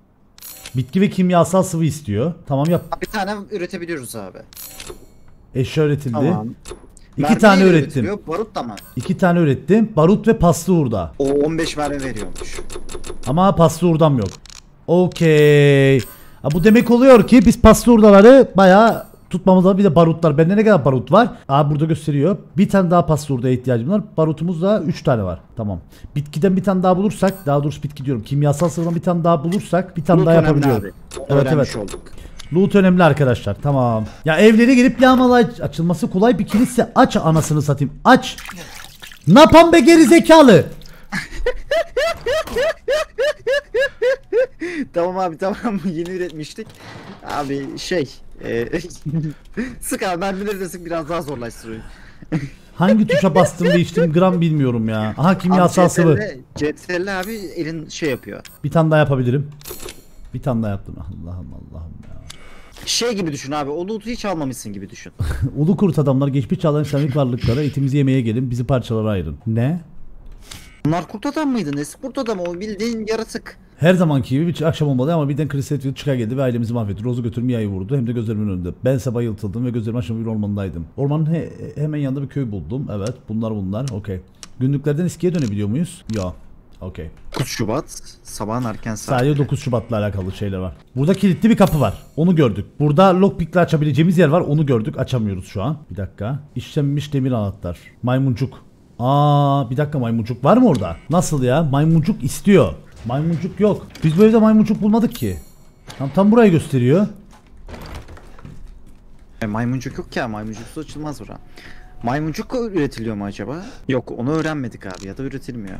Bitki ve kimyasal sıvı istiyor. Tamam yap. Bir tane üretebiliyoruz abi. Eşya üretildi. Tamam. İki tane ürettim. Barut da mı? İki tane ürettim. Barut ve paslı hurda. O 15 mermi veriyormuş. Ama paslı hurdam yok. Okey. Bu demek oluyor ki biz paslı hurdaları bayağı tutmamız lazım. Bir de barutlar. Bende ne kadar barut var? Burada gösteriyor. Bir tane daha paslı hurdaya ihtiyacım var. Barutumuz da 3 tane var. Tamam. Bitkiden bir tane daha bulursak, daha doğrusu bitki diyorum. Kimyasal sıvıdan bir tane daha bulursak bir tane loot daha yapabiliyorum. Evet evet. Olduk. Loot önemli arkadaşlar. Tamam. Ya evlere gelip yağmalay açılması kolay bir kilise. Aç anasını satayım. Aç. Ne yapan be gerizekalı? Tamam abi tamam. Yeni üretmiştik. Abi şey. Sık abi mermileri de sık biraz daha zorlaştırıyor. Hangi tuşa bastım değiştim gram bilmiyorum ya. Aha kimyasal sıvı. Cetvelli abi elin şey yapıyor. Bir tane daha yapabilirim. Bir tane daha yaptım. Allah'ım Allah'ım ya. Şey gibi düşün abi. O loot'u hiç almamışsın gibi düşün. Ulu kurt adamlar geçmiş çağların şamik varlıklara etimizi yemeye gelin bizi parçalara ayırın. Ne? Bunlar kurt adam mıydı? Nesi kurt adam? O bildiğin yaratık. Her zamanki gibi bir akşam olmadı ama birden Chris Redfield çıkar geldi ve ailemizi mahvetti. Rose'u götürüp Mia'yı vurdu hem de gözlerimin önünde. Bense bayıltıldım ve gözlerim açıp bir ormandaydım. Ormanın hemen yanında bir köy buldum. Evet bunlar. Okey. Günlüklerden eskiye dönebiliyor muyuz? Ya. Okey. 9 Şubat sabahın erken saat. Sadece 9 Şubat'la alakalı şeyler var. Burada kilitli bir kapı var. Onu gördük. Burada lockpick'le açabileceğimiz yer var. Onu gördük. Açamıyoruz şu an. Bir dakika. İşlenmiş demir anahtar. Maymuncuk. Bir dakika maymuncuk var mı orada? Nasıl ya? Maymuncuk istiyor. Maymuncuk yok. Biz bu evde maymuncuk bulmadık ki. Tam burayı gösteriyor. Maymuncuk yok ya. Maymuncuksuz açılmaz bura. Maymuncuk üretiliyor mu acaba? Yok onu öğrenmedik abi ya da üretilmiyor.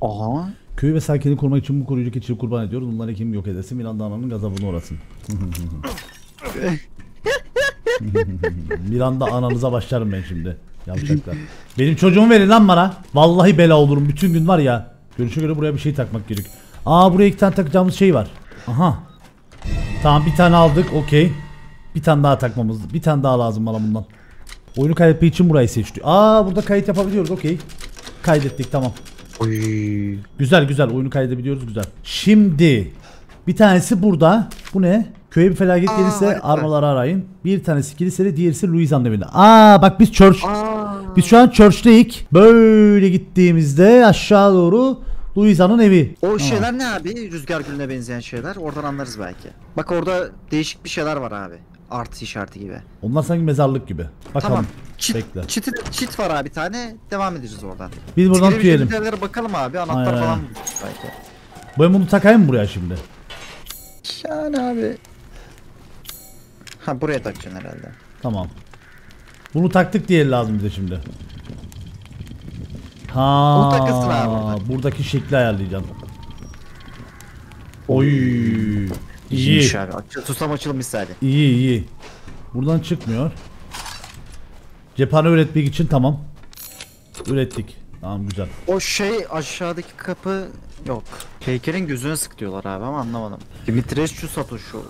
Aha. Köyü ve sakinliği korumak için bu koruyucu keçiyi kurban ediyoruz. Bunları kim yok edersin? Miranda ananın gazabını uğrasın. Miranda ananıza başlarım ben şimdi. Yapacaklar. Benim çocuğumu verin lan bana. Vallahi bela olurum. Bütün gün var ya. Görüşe göre buraya bir şey takmak gerek. Buraya iki tane takacağımız şey var. Aha. Tamam bir tane aldık. Okey. Bir tane daha takmamız. Bir tane daha lazım bana bundan. Oyunu kaydetmek için burayı seçti. Aa, burada kayıt yapabiliyoruz. Okey. Kaydettik, tamam. Oy. Güzel güzel, oyunu kaydedebiliyoruz, güzel. Şimdi bir tanesi burada. Bu ne? Köye bir felaket gelirse armaları arayın. Bir tanesi kilisede, diğerisi Luiza'nın evinde. Aa bak, biz church. Aa. Biz şu an church'teyik. Böyle gittiğimizde aşağı doğru Luiza'nın evi. O şeyler ne abi? Rüzgar gülüne benzeyen şeyler. Oradan anlarız belki. Bak orada değişik bir şeyler var abi. Artı işareti gibi. Onlar sanki mezarlık gibi. Bakalım. Tamam. Çit var abi bir tane. Devam edeceğiz oradan. Biz buradan tüyelim. Bakalım abi, anahtar falan belki. Ben bunu takayım mı buraya şimdi? Yani abi. Ha, buraya takacaksın herhalde. Tamam. Bunu taktık diye lazım bize şimdi. Ha. Buradaki şekli ayarlayacağım. Oy. İyi. Susam açılmış sadece. İyi iyi. Buradan çıkmıyor. Cephane üretmek için, tamam. Ürettik. Tamam, güzel. O şey aşağıdaki kapı yok. Heykelin gözüne sık diyorlar abi ama anlamadım. Dimitrescu satışu.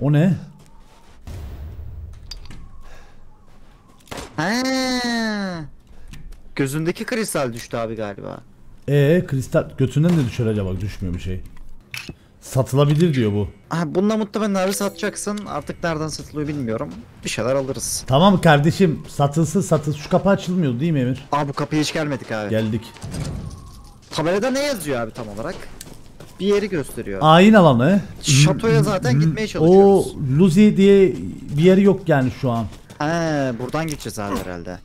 O ne? Ha. Gözündeki kristal düştü abi galiba. Kristal götünden de düşer acaba? Düşmüyor bir şey. Satılabilir diyor bu. Bununla muhtemelen abi satacaksın. Artık nereden satılıyor bilmiyorum. Bir şeyler alırız. Tamam kardeşim, satılsın satılsın. Şu kapı açılmıyor değil mi Emir? Bu kapıya hiç gelmedik abi. Geldik. Tabelada ne yazıyor abi tam olarak? Bir yeri gösteriyor. Ayin alanı. Şatoya zaten gitmeye çalışıyoruz. O Luzi diye bir yeri yok yani şu an. Buradan gideceğiz abi herhalde.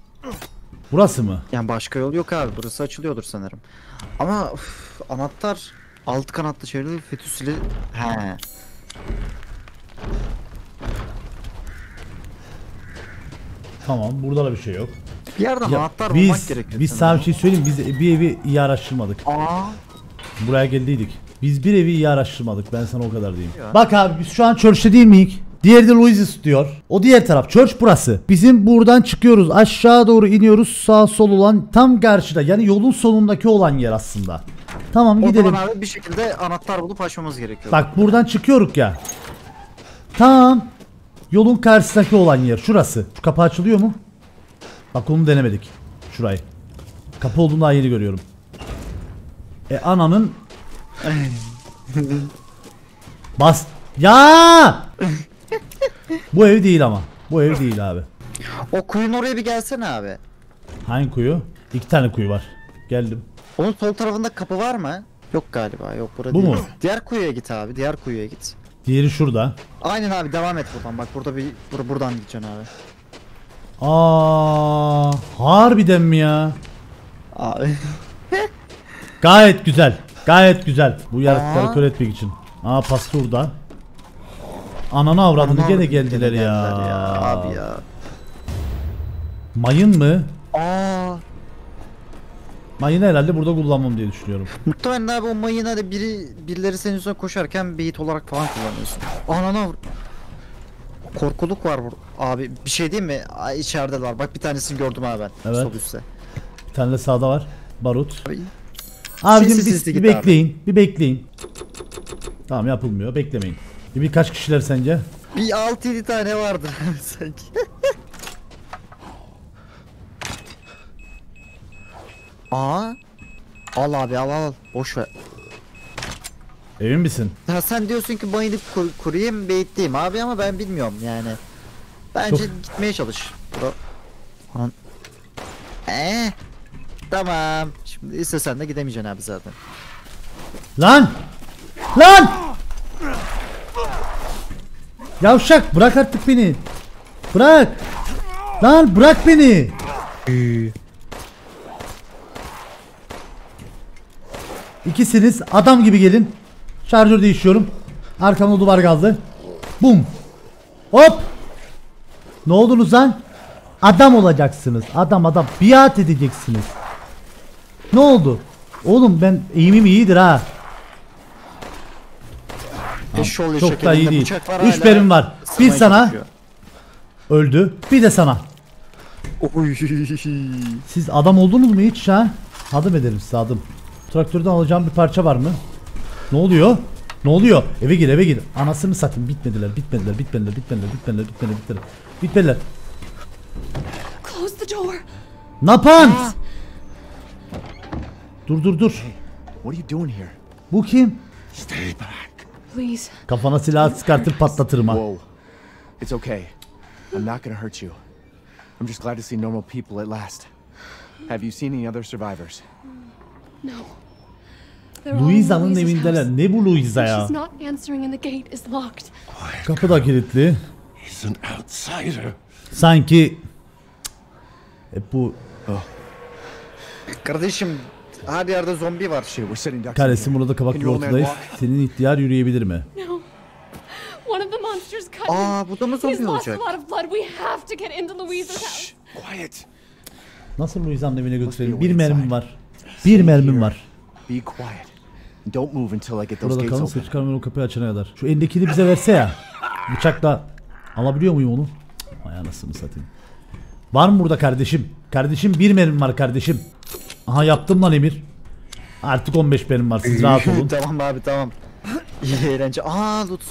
Burası mı? Yani başka yol yok abi. Burası açılıyordur sanırım. Ama anahtar, alt kanatlı şeyleri fetüsüyle. He. Tamam, burada da bir şey yok. Bir yerden anahtar bulmak gerekiyor. Biz sana bir şey söyleyeyim. Biz bir evi iyi araştırmadık. Buraya geldiydik. Biz bir evi iyi araştırmadık. Ben sana o kadar diyeyim. Ya. Bak abi, biz şu an church'te değil miyik? Diğeri de Luiza diyor. O diğer taraf. Church burası. Bizim buradan çıkıyoruz. Aşağı doğru iniyoruz. Sağ sol olan tam karşıda. Yani yolun sonundaki olan yer aslında. Tamam, gidelim. Oradan abi bir şekilde anahtar bulup açmamız gerekiyor. Bak buradan çıkıyoruz ya. Tam yolun karşısındaki olan yer. Şurası. Şu kapı açılıyor mu? Bak onu denemedik. Şurayı. Kapı olduğunu daha yeni görüyorum. Ananın. Bas. Ya. Bu ev değil ama. Bu ev değil abi. O kuyunun oraya bir gelsene abi. Hangi kuyu? İki tane kuyu var. Geldim. Onun sol tarafında kapı var mı? Yok galiba. Yok, burada değil. Bu mu? Diğer kuyuya git abi. Diğer kuyuya git. Diğeri şurada. Aynen abi, devam et buradan. Bak burada bir buradan gideceksin abi. Harbiden mi ya? Abi. Gayet güzel. Gayet güzel. Bu yaratıkları kör etmek için. Pasta orada. Ananı avradını gene geldiler ya. Abi ya. Mayın mı? Mayını herhalde burada kullanmam diye düşünüyorum. Muhtemelen abi o mayını hadi birileri senin üstüne koşarken beyit olarak falan kullanıyorsun. Ananı avradını. Korkuluk var burada. Abi bir şey değil mi? İçeride var. Bak bir tanesini gördüm abi ben. Evet. Sol üstte. Bir tane de sağda var. Barut. Abicim bir bekleyin. Abi. Bir bekleyin. Tamam, yapılmıyor. Beklemeyin. Birkaç kişiler sence? Bir 6-7 tane vardır sanki. Al abi, al. Boş ver. Emin misin? Ya sen diyorsun ki bayılıp kurayım, beyitleyeyim abi ama ben bilmiyorum yani. Bence gitmeye çalış. Tamam. Şimdi istesen de gidemeyeceksin abi zaten. Lan! Yavşak, bırak artık beni. Bırak. Lan bırak beni. İkisiniz adam gibi gelin. Şarjör değiştiriyorum. Arkamda duvar kaldı. Bum. Hop. Ne oldunuz lan? Adam olacaksınız. Adam. Biat edeceksiniz. Ne oldu? Oğlum ben eğimim iyidir ha. Çok da iyi değil. 3 benim var. Bir sana çıkıyor. Öldü. Bir de sana. Oy. Siz adam oldunuz mu hiç ha? Adım ederim size, adım. Traktörden alacağım bir parça var mı? Ne oluyor? Ne oluyor? Eve gir, eve gir. Anasını satayım. Bitmediler. Napan! Dur. Bu kim? Kafana silah çıkartıp patlatırım ha. It's okay. I'm not gonna hurt you. I'm just glad to see normal people at last. Have you seen any other survivors? No. Luiza'nın evindeler. Ne bu Luiza ya? Kapı da kilitli. Sanki bu kardeşim her yerde zombi var. Kardeşim burada kabaklı ortadayız. Senin ihtiyar yürüyebilir mi? Aa, bu da mı zombi olacak? Şşş, quiet. Nasıl Luiza'nın evine götürelim? Bir mermim var. Be quiet. Don't move until I get those gates open. Burada kalın, o kapıyı açana kadar. Şu elindekini bize verse ya. Bıçakla. Alabiliyor muyum onu? Ay anasını satayım. Var mı burada kardeşim? Kardeşim bir mermim var kardeşim. Aha yaptım lan Emir. Artık 15 mermim var, siz rahat olun. Tamam abi tamam. İyi eğlence. Aa loot.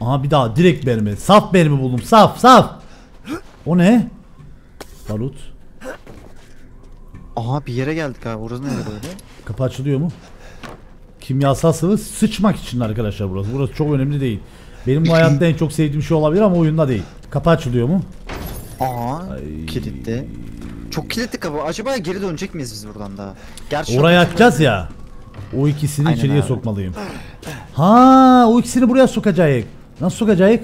Aha bir daha direkt mermi. Saf mermi buldum. Saf. O ne? Barut. Aha bir yere geldik abi. Orası nerede böyle? Kapı açılıyor mu? Kimyasal sıvı sıçmak için arkadaşlar burası. Burası çok önemli değil. Benim bu hayatta en çok sevdiğim şey olabilir ama oyunda değil. Kapı açılıyor mu? Aha. Ay. Kilitli. Çok kilitli kapı. Acaba geri dönecek miyiz biz buradan da? Gerçi oraya atacağız ya. O ikisini aynen içeriye abi sokmalıyım. Ha, o ikisini buraya sokacağız. Nasıl sokacağız?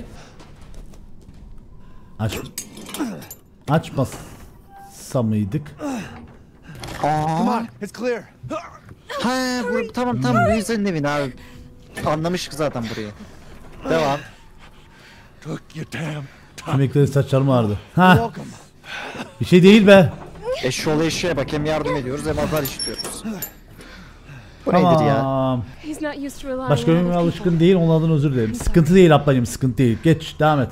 Açmasa mıydık? Aa. Ha, tamam bu yüzden evin abi. Anlamıştık zaten burayı. Devam. Yemekleri saçlarım ağrıdı. Ha. Bir şey değil be. Eşşoğlu eşeğe bak, hem yardım ediyoruz hem azar işitiyoruz. Bu nedir ya? Başka birine alışkın değil, onun adına özür dilerim. Sıkıntı değil ablacığım, sıkıntı değil. Geç, devam et.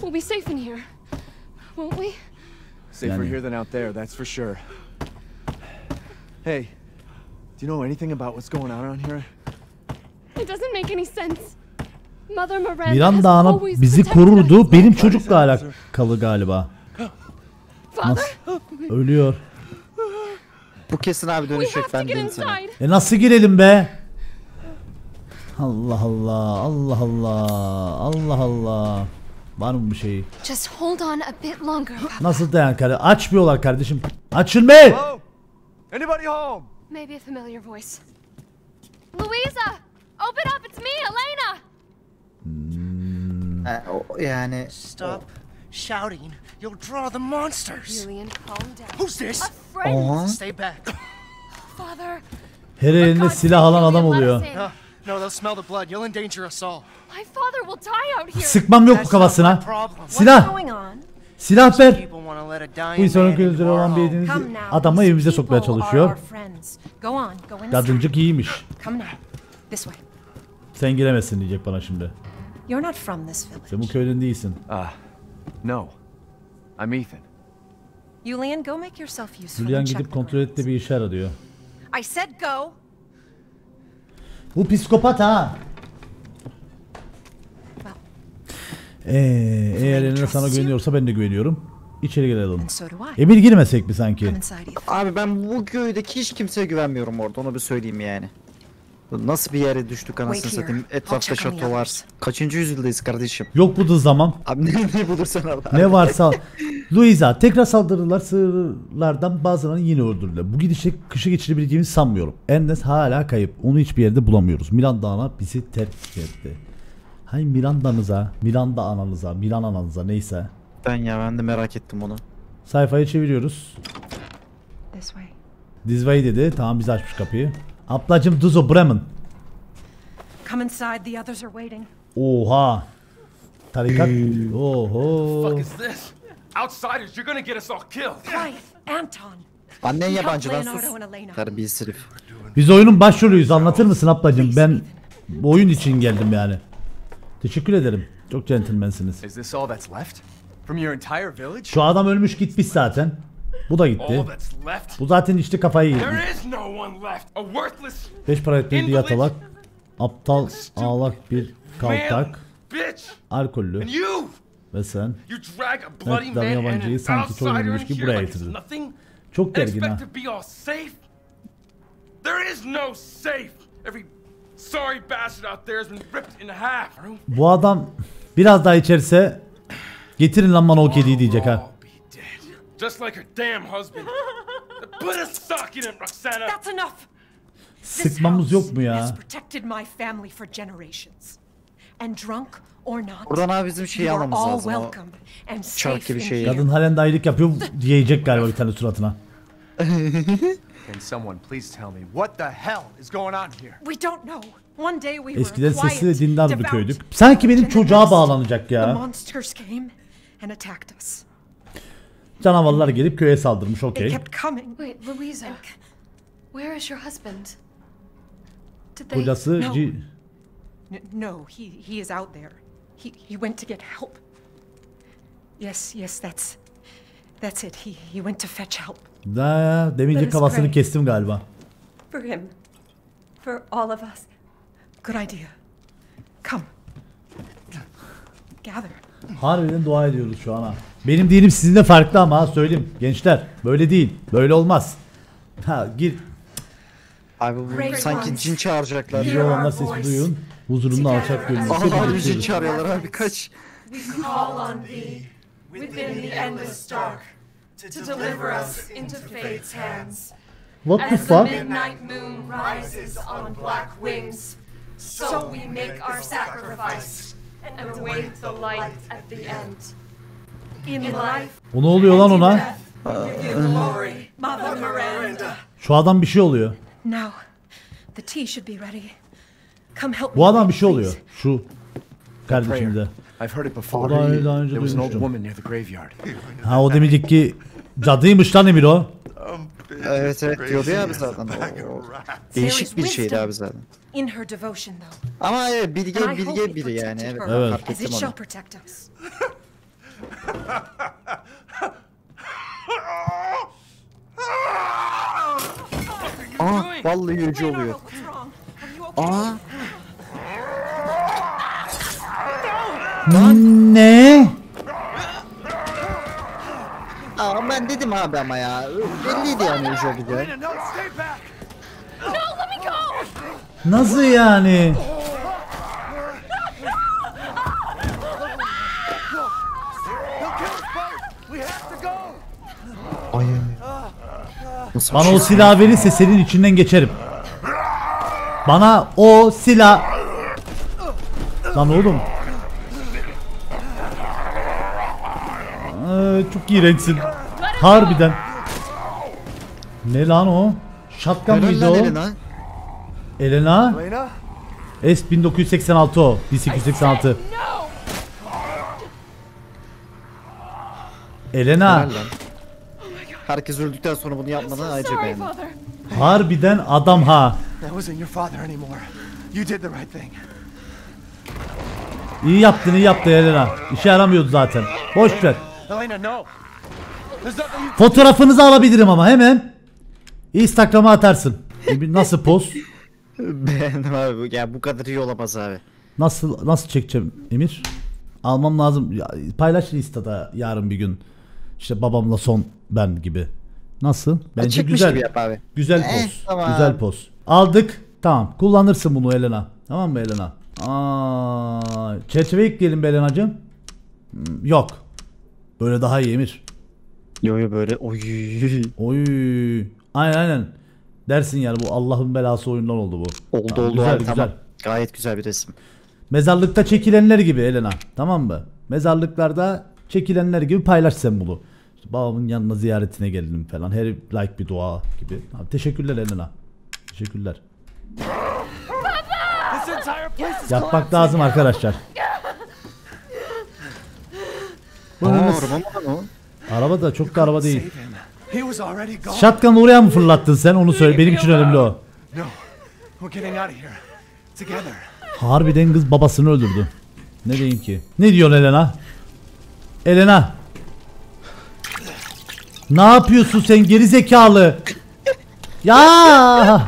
Yani. Hey, do you know anything about what's going on around here? It doesn't make any sense. Mother Miranda ana bizi korurdu. Benim çocukla alakalı galiba. Nasıl? Ölüyor. Bu kesin abi dönüşecek, ben diyeyim sana. Nasıl girelim be? Allah. Var mı bir şey? Nasıl dayan kardeşim? Açmıyorlar kardeşim. Açın be! Anybody home? Maybe a familiar voice. Luiza, open up, it's me, Elena. Yani stop shouting. You'll draw the monsters. Julian, calm down. Who's this? A friend. Stay back. Father. Her elinde silah alan adam oluyor. No, they'll smell the blood. You'll endanger us all. My father will die out here. Sıkmam yok bu kafasına. Silah. Silah ver. Bu insanın gözleri olan bildiğiniz adamı evimize sokmaya çalışıyor. Kadıncık iyiymiş. Sen giremezsin diyecek bana şimdi. Sen bu köyden değilsin. No. I'm Ethan. Julian gidip kontrol et de bir işe ara diyor. Bu psikopat ha. Eğer Elena sana güveniyorsa ben de güveniyorum. İçeri girelim. Emir girmesek mi sanki? Abi ben bu köydeki hiç kimseye güvenmiyorum orada, onu bir söyleyeyim yani. Nasıl bir yere düştük anasını satayım. Etrafta şatolar. Kaçıncı yüzyıldayız kardeşim? Yok bu da zaman. Abi ne bulursan al. Ne varsa. Luiza tekrar saldırırlar, sığırlardan bazılarını yine öldürürler. Bu gidişle kışı geçirebileceğimizi sanmıyorum. Ernest hala kayıp. Onu hiçbir yerde bulamıyoruz. Miranda ana bizi terk etti. Hay Miranda ananıza neyse. Ben de merak ettim onu. Sayfayı çeviriyoruz. This way dedi. Tamam, biz açmış kapıyı. Ablacım Duzo Bremen. Oha. Tarikat. Oho. Annen yabancı lan, sus. Terbiyesiz herif. Biz oyunun başrolüyüz, anlatır mısın ablacım? Ben oyun için geldim yani. Teşekkür ederim. Çok centilmensiniz. Şu adam ölmüş gitmiş zaten. Bu da gitti. Bu zaten işte kafayı yedi. 5 para etmedi yatalak. Aptal, ağlak bir kaltak, alkollü ve sen neftan yabancıyı sanki çoğunmuş gibi buraya getirdin. Çok gergin ha. Bu adam biraz daha içerse getirin lan bana o kediyi diyecek ha. Sıkmamız yok mu ya? Oradan abi bizim şeyi almamız lazım. Çark gibi şey. Kadın halen dayılık yapıyor diyecek galiba bir tane suratına. Eskiden sesli ve dindar bir köydük. Sanki benim çocuğa bağlanacak ya. Canavarlar gelip köye saldırmış, okey. Kocası... No, he is out there. He went to get help. Yes, that's it. He went to fetch help. Demeyince kafasını kestim galiba. For him. For all of us. Good idea. Come. Gather. Harbiden dua ediyoruz şu ana. Benim dinim sizinle farklı ama ha, söyleyeyim gençler. Böyle değil. Böyle olmaz. Ha gir. Abi bu sanki cin çağıracaklar. Bir olanlar sesi duyun. Huzurunda alçak görünüyor. Aha bir cin çağırıyorlar abi kaç. What the fuck? O ne oluyor lan ona? Şu adam bir şey oluyor. Bu adam bir şey oluyor. Şu kardeşim de. Daha önce duymuştum. Ha o demeyecek ki cadıymış lan Emir o. Evet diyordu ya abi zaten. Değişik bir şeydi abi zaten. Ama bilge biri yani. Evet. Fark ettim onu. Aa vallahi yüce oluyor. Aa. Ne? Aa ben dedim abi ama ya. Belliydi yani yüce gidiyor. Nasıl yani? Ay. Bana o silah verirse senin içinden geçerim. Bana o silah. Lan oğlum. Çok iğrençsin. Harbiden. Ne lan o? Şapkan mıydı o? Elena? S1986 o. 1886. Elena. Herkes öldükten sonra bunu yapmadan acaba beğendim. Harbiden adam ha. İyi yaptın, iyi yaptın Elena. İşe yaramıyordu zaten. Boş ver. Fotoğrafınızı alabilirim ama hemen. Instagram'a atarsın. Nasıl poz? Beğendim abi. Ya bu kadar iyi olamaz abi. Nasıl çekeceğim Emir? Almam lazım. Ya, paylaş Insta'da yarın bir gün. İşte babamla son ben gibi. Nasıl? Bence güzel. Yap abi. Güzel poz. Tamam. Güzel poz. Aldık. Tamam. Kullanırsın bunu Elena. Tamam mı Elena? Aa, çerçeve ekleyelim be Elena'cığım. Yok. Böyle daha iyi Emir. Yo böyle. Oy. Oy. Aynen. Dersin yani bu Allah'ın belası oyundan oldu bu. Oldu güzel, abi, güzel. Tamam. Gayet güzel bir resim. Mezarlıkta çekilenler gibi Elena. Tamam mı? Mezarlıklarda çekilenler gibi paylaş sen bunu. İşte babamın yanına ziyaretine geldim falan. Her like bir dua gibi. Abi, teşekkürler Elena. Teşekkürler. Yapmak lazım arkadaşlar. Araba da çok da araba değil. Shotgun'ı oraya mı fırlattın sen? Onu söyle. Benim için önemli o. Harbiden kız babasını öldürdü. Ne diyeyim ki? Ne diyorsun Elena? Elena. Ne yapıyorsun sen geri zekalı? Ya!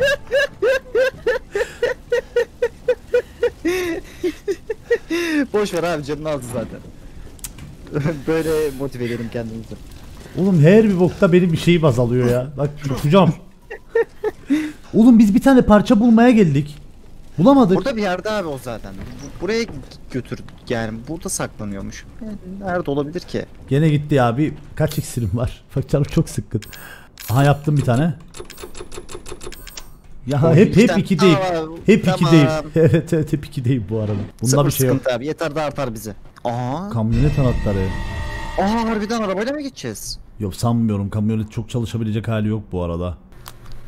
Boş ver abi, canını aldı zaten. Böyle motive edelim kendimizi. Oğlum her bir bokta benim bir şeyim azalıyor ya. Bak tutacağım. Oğlum biz bir tane parça bulmaya geldik. Bulamadık. Burada bir yerde abi o zaten. Buraya götürdük yani, burada saklanıyormuş. Nerede olabilir ki? Gene gitti abi. Kaç iksirim var? Bak canım çok sıkkın. Aha yaptım bir tane. Ya o hep iki değil. Hep tamam. İki değil. Evet evet hep iki değil bu arada. Bunda sıfır bir şey yok. Abi. Yeter de artar bize. Aha. Kamyonet anahtarı. Aha harbiden arabayla mı gideceğiz? Yok sanmıyorum, kamyonet çok çalışabilecek hali yok bu arada.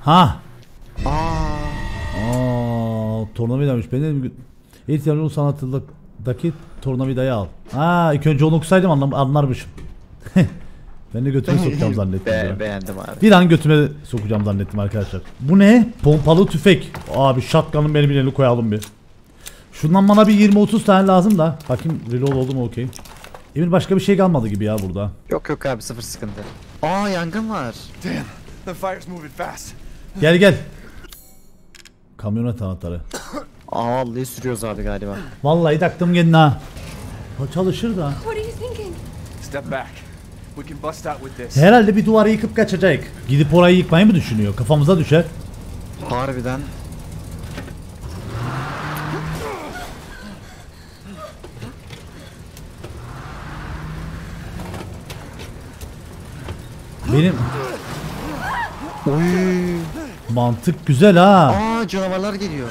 Ha. Tornavidaymış. Benim ihtiyacım sanattaki tornavidayı al. Ha ilk önce onu okusaydım anlarmışım. Ben de götüme sokacağım zannettim. Beğendim abi. Bir an götüme sokacağım zannettim arkadaşlar. Bu ne? Pompalı tüfek. Abi shotgun'ın beni bileni koyalım bir. Şundan bana bir 20-30 tane lazım da. Bakayım reload oldu mu okey. Emir başka bir şey kalmadı gibi ya burada. Yok yok abi sıfır sıkıntı. Aa yangın var. Gel gel. Kamyonet anahtarı. Vallahi sürüyoruz abi galiba. Vallahi taktım kendine ha. Çalışır da. Herhalde bir duvarı yıkıp kaçacak. Gidip orayı yıkmayı mı düşünüyor? Kafamıza düşer. Harbiden. Benim... Oy. Mantık güzel ha. Aa canavarlar geliyor.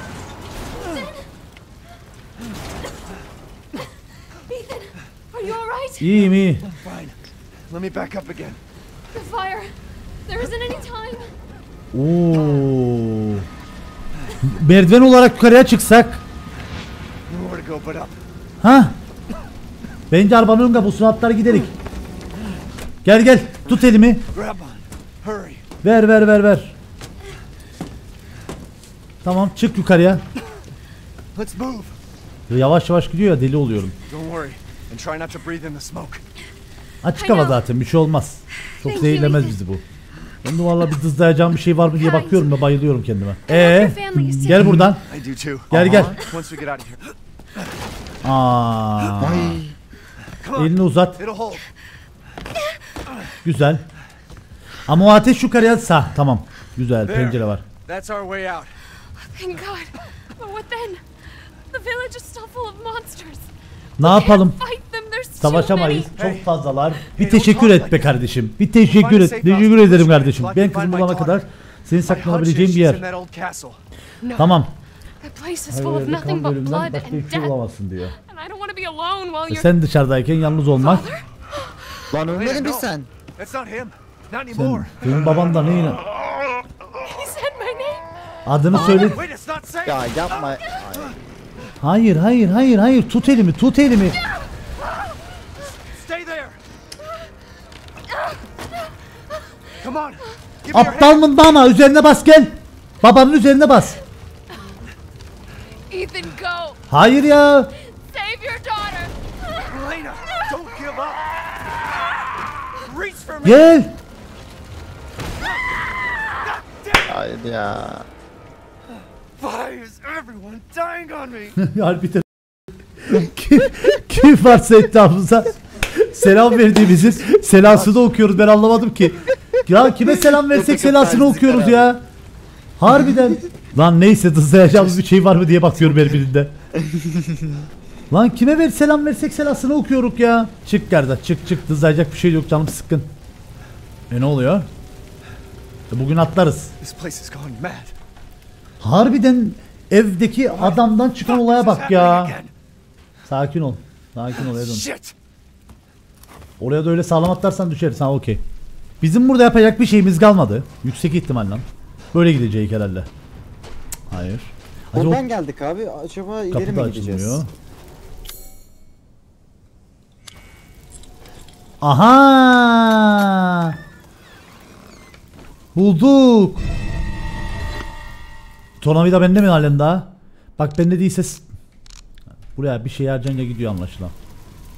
Ethan, are you alright? İyiyim iyi. Let me back up again. The fire. There isn't any time. Oo. Merdiven olarak yukarıya çıksak. Ha? Bence arabanın ön kapısına atlar giderik. Gel gel, tut elimi. Ver. Tamam çık yukarıya. Yavaş yavaş gidiyor ya, deli oluyorum. Açık hava zaten bir şey olmaz. Çok zehirlemez bizi bu. Ben duvarla bir dızlayacağım bir şey var mı diye bakıyorum ve bayılıyorum kendime. Gel buradan. Gel. Aa. Elini uzat. Güzel. Ama o ateş yukarıya sağ. Tamam. Güzel pencere var. Ne yapalım? Savaşamayız. Çok fazlalar. Bir teşekkür et be kardeşim. Bir teşekkür et. Teşekkür ederim kardeşim. Ben kızımı bulana kadar senin saklanabileceğin bir yer. Tamam. Diyor. Sen dışarıdayken yalnız olmak. Lan ölmedin mi sen? Benim baban da neyin? Adını söyle. Ya yapma. Hayır. Tut elimi. Aptal mı ama üzerine bas gel. Babanın üzerine bas. Hayır ya. Gel. Hayır ya. Harbiden kim varsa etrafımıza selam verdiğimizin selasını okuyoruz, ben anlamadım ki. Ya kime selam versek selasını okuyoruz ya. Harbiden. Lan neyse dızlayacağımız bir şey var mı diye bakıyorum her birinde. Lan kime selam versek selasını okuyoruz ya. Çık kardeş çık, dızlayacak bir şey yok canım sıkkın. Ne oluyor? Bugün atlarız. Harbiden evdeki adamdan çıkan olaya bak ya. Sakin ol Edon. Oraya da öyle sağlam atlarsan düşeriz ha okey. Bizim burada yapacak bir şeyimiz kalmadı. Yüksek ihtimalle. Böyle gideceğiz herhalde. Hayır. Oradan geldik abi. Acaba ileri mi gideceğiz? Açılmıyor. Aha! Bulduk. Tornavida bende mi halen daha? Bak bende değilse buraya bir şey harcanca gidiyor anlaşılan.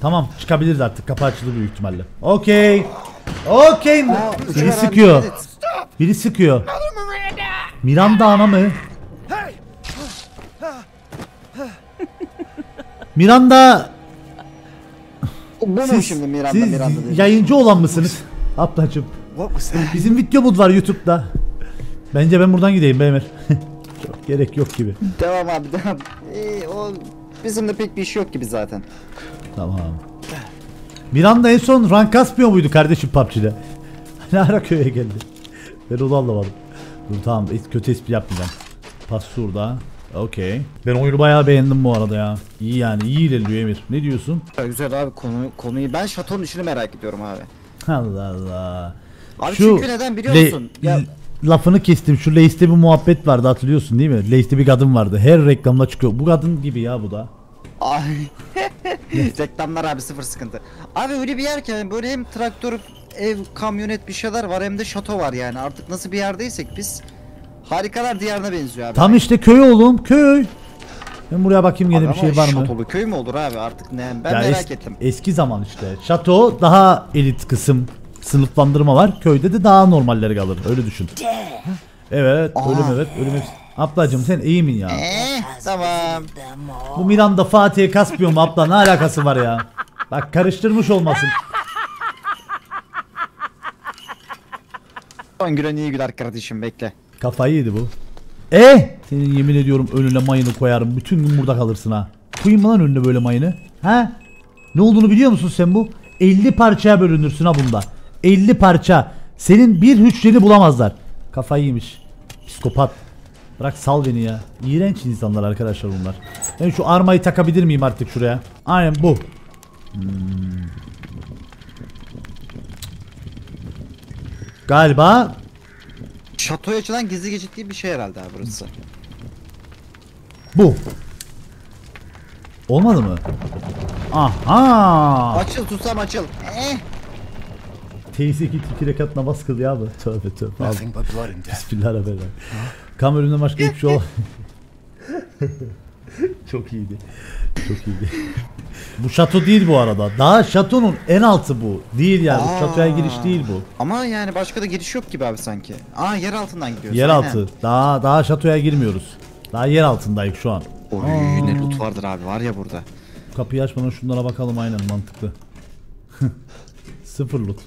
Tamam çıkabiliriz artık, kapı açıldı büyük ihtimalle. Okey. Biri sıkıyor. Miranda ana mı? Miranda Bu mu şimdi Miranda? Siz Miranda yayıncı olan mısınız? Ablacım. Bizim videomuz var YouTube'da. Bence ben buradan gideyim Beymir. Gerek yok gibi. Devam abi devam. O bizim de pek bir iş yok gibi zaten. Tamam. Miranda en son rank kasmıyor muydu kardeşim PUBG'de? Ne ara köye geldi? Ben onu anlamadım. Dur tamam, kötü espri yapmayacağım. Pas şurada. Okey. Ben oyunu bayağı beğendim bu arada ya. İyi yani, iyi ilerliyor Emir. Ne diyorsun? Ya güzel abi konuyu. Ben şatonun işini merak ediyorum abi. Allah Allah. Abi şu çünkü neden biliyor musun? Ya... Lafını kestim. Şu Lace'te bir muhabbet vardı, hatırlıyorsun değil mi? Lace'te bir kadın vardı. Her reklamda çıkıyor. Bu kadın gibi ya bu da. Ay. Reklamlar abi sıfır sıkıntı. Abi öyle bir yer ki yani böyle hem traktör, ev, kamyonet bir şeyler var hem de şato var yani. Artık nasıl bir yerdeysek biz, harikalar diyarına benziyor abi. Tam işte köy oğlum, köy. Ben buraya bakayım gene bir şey var mı? Şatolu köy mü olur abi artık, ne? Ben ya merak ettim. Eski zaman işte. Şato daha elit kısım. Sınıflandırma var. Köyde de daha normalleri kalır. Öyle düşün. Evet, ölüm. Ablacığım sen iyi mi ya? Tamam. Bu Miranda Fatih'e kasmıyor mu abla? Ne alakası var ya? Bak karıştırmış olmasın. Son gülen iyi güler kardeşim, bekle. Kafayı yedi bu. Senin yemin ediyorum önüne mayını koyarım. Bütün gün burada kalırsın ha. Koyayım mı lan önüne böyle mayını? Ha? Ne olduğunu biliyor musun sen bu? 50 parçaya bölünürsün ha bunda. 50 parça. Senin bir hücreni bulamazlar. Kafayı yemiş. Psikopat. Bırak sal beni ya. İğrenç insanlar arkadaşlar bunlar. Ben şu armayı takabilir miyim artık şuraya? Aynen bu. Galiba şatoya açılan gizli geçit diye bir şey herhalde abi burası. Bu. Olmadı mı? Aha! Açıl tutsam açıl. Teyze git 2 rekat namaz kıl ya abi. Tövbe tövbe. Bismillahirrahmanirrahim. Kamerun'da başka hiçbir şey olmadı. Çok iyiydi. Çok iyiydi. Bu şato değil bu arada. Daha şatonun en altı bu. Değil yani. Şatoya giriş değil bu. Ama yani başka da giriş yok gibi abi sanki. Yer altından gidiyoruz. Yer altı. Aynen. Daha şatoya girmiyoruz. Daha yer altındayız şu an. Oy ne loot vardır abi, var ya burada. Kapıyı açmadan şunlara bakalım, aynen mantıklı. Sıfır loot.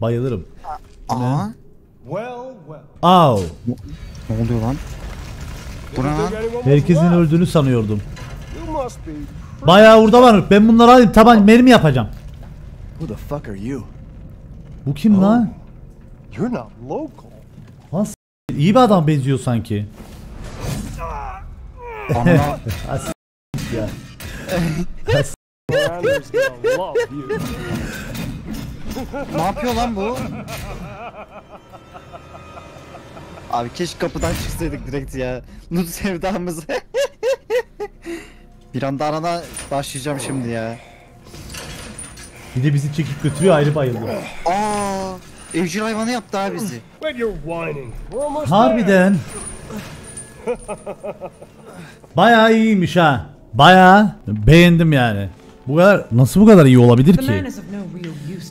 Bayılırım. Au. Ne oluyor lan? Buna... Herkesin öldüğünü sanıyordum. Bayağı burada var. Ben bunları alayım, taban mermi yapacağım. Bu kim lan? Nasıl? İyi bir adam benziyor sanki. Ne yapıyor lan bu? Abi keşke kapıdan çıksaydık direkt ya. Nut sevdamızı. Bir anda arana başlayacağım şimdi ya. Bir de bizi çekip götürüyor, ayrı bayıldım. Evcil hayvanı yaptı abi bizi. Harbiden. Bayağı iyiymiş ha. Bayağı beğendim yani. Bu kadar nasıl bu kadar iyi olabilir ki?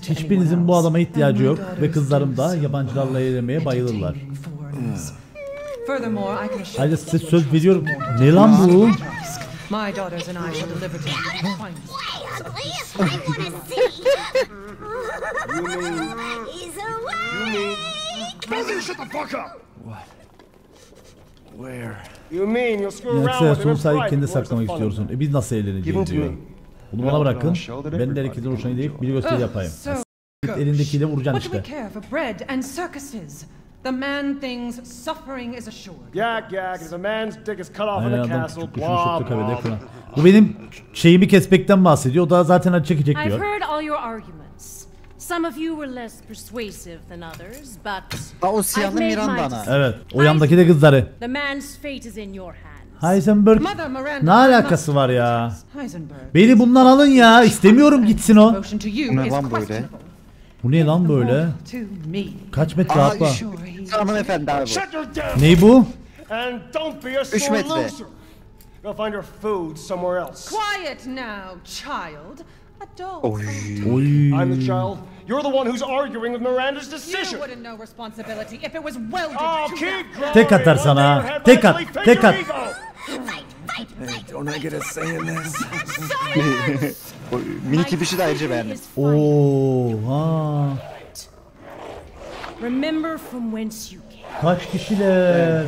Hiçbirinizin bu adama ihtiyacı yok ve kızlarım da yabancılarla eğlenmeye bayılırlar. Ayrıca size söz veriyorum. Ne lan bu? Yani sen son sahip kendine saklamak istiyorsun. Biz nasıl eğleneceğiz diyor. Bunu bana bırakın. Ben de herkesin hoşuna gidip bir gösteri yapayım. Elindekiyle vuracaksın işte. The man thing's suffering is assured. The man's dick is cut off in the castle. Bu benim şeyimi kesmekten bahsediyor. O da zaten acı çekecek diyor. I've heard all your arguments. Some of you were less persuasive than others, but o siyahlı Miranda'na. Evet, o yandaki de kızları. The man's fate is in your hands. Heisenberg. Ne alakası var ya? Beni bundan alın ya. İstemiyorum gitsin o. Bu ne lan böyle? Bu ne lan böyle? Kaç metre atla? Hanımefendi abi bu. Ney bu? 3 metre. Oy. Oy. Tek atar sana. Tek at. Don't I get a say in this? Minik bir şey de ayrıca beğendim. Oha. Remember from whence you came. Kaç kişiler?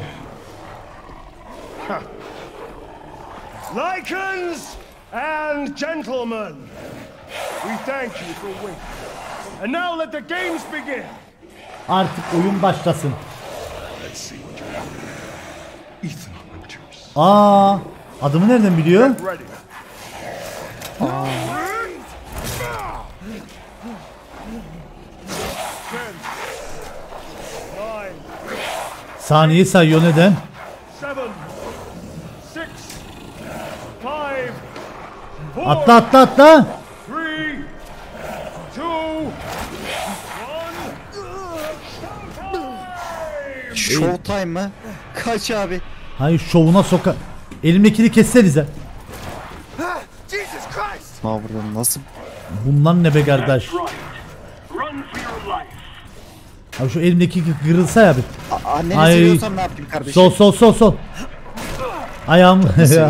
Lycans and gentlemen, we thank you for waiting. And now let the games begin. Artık oyun başlasın. Ethan Winters. Aa, adımı nereden biliyor? Aa. Saniye sayıyor neden? Atla atla atla. Showtime mı? Kaç abi. Hayır şovuna soka. Elimdekini kessenize. Mavrum nasıl? Bundan ne be kardeş? Abi şu elimdeki kırılsa ya bir. Anneni seviyorsan ne yapayım kardeşim? Sol. Ayağım.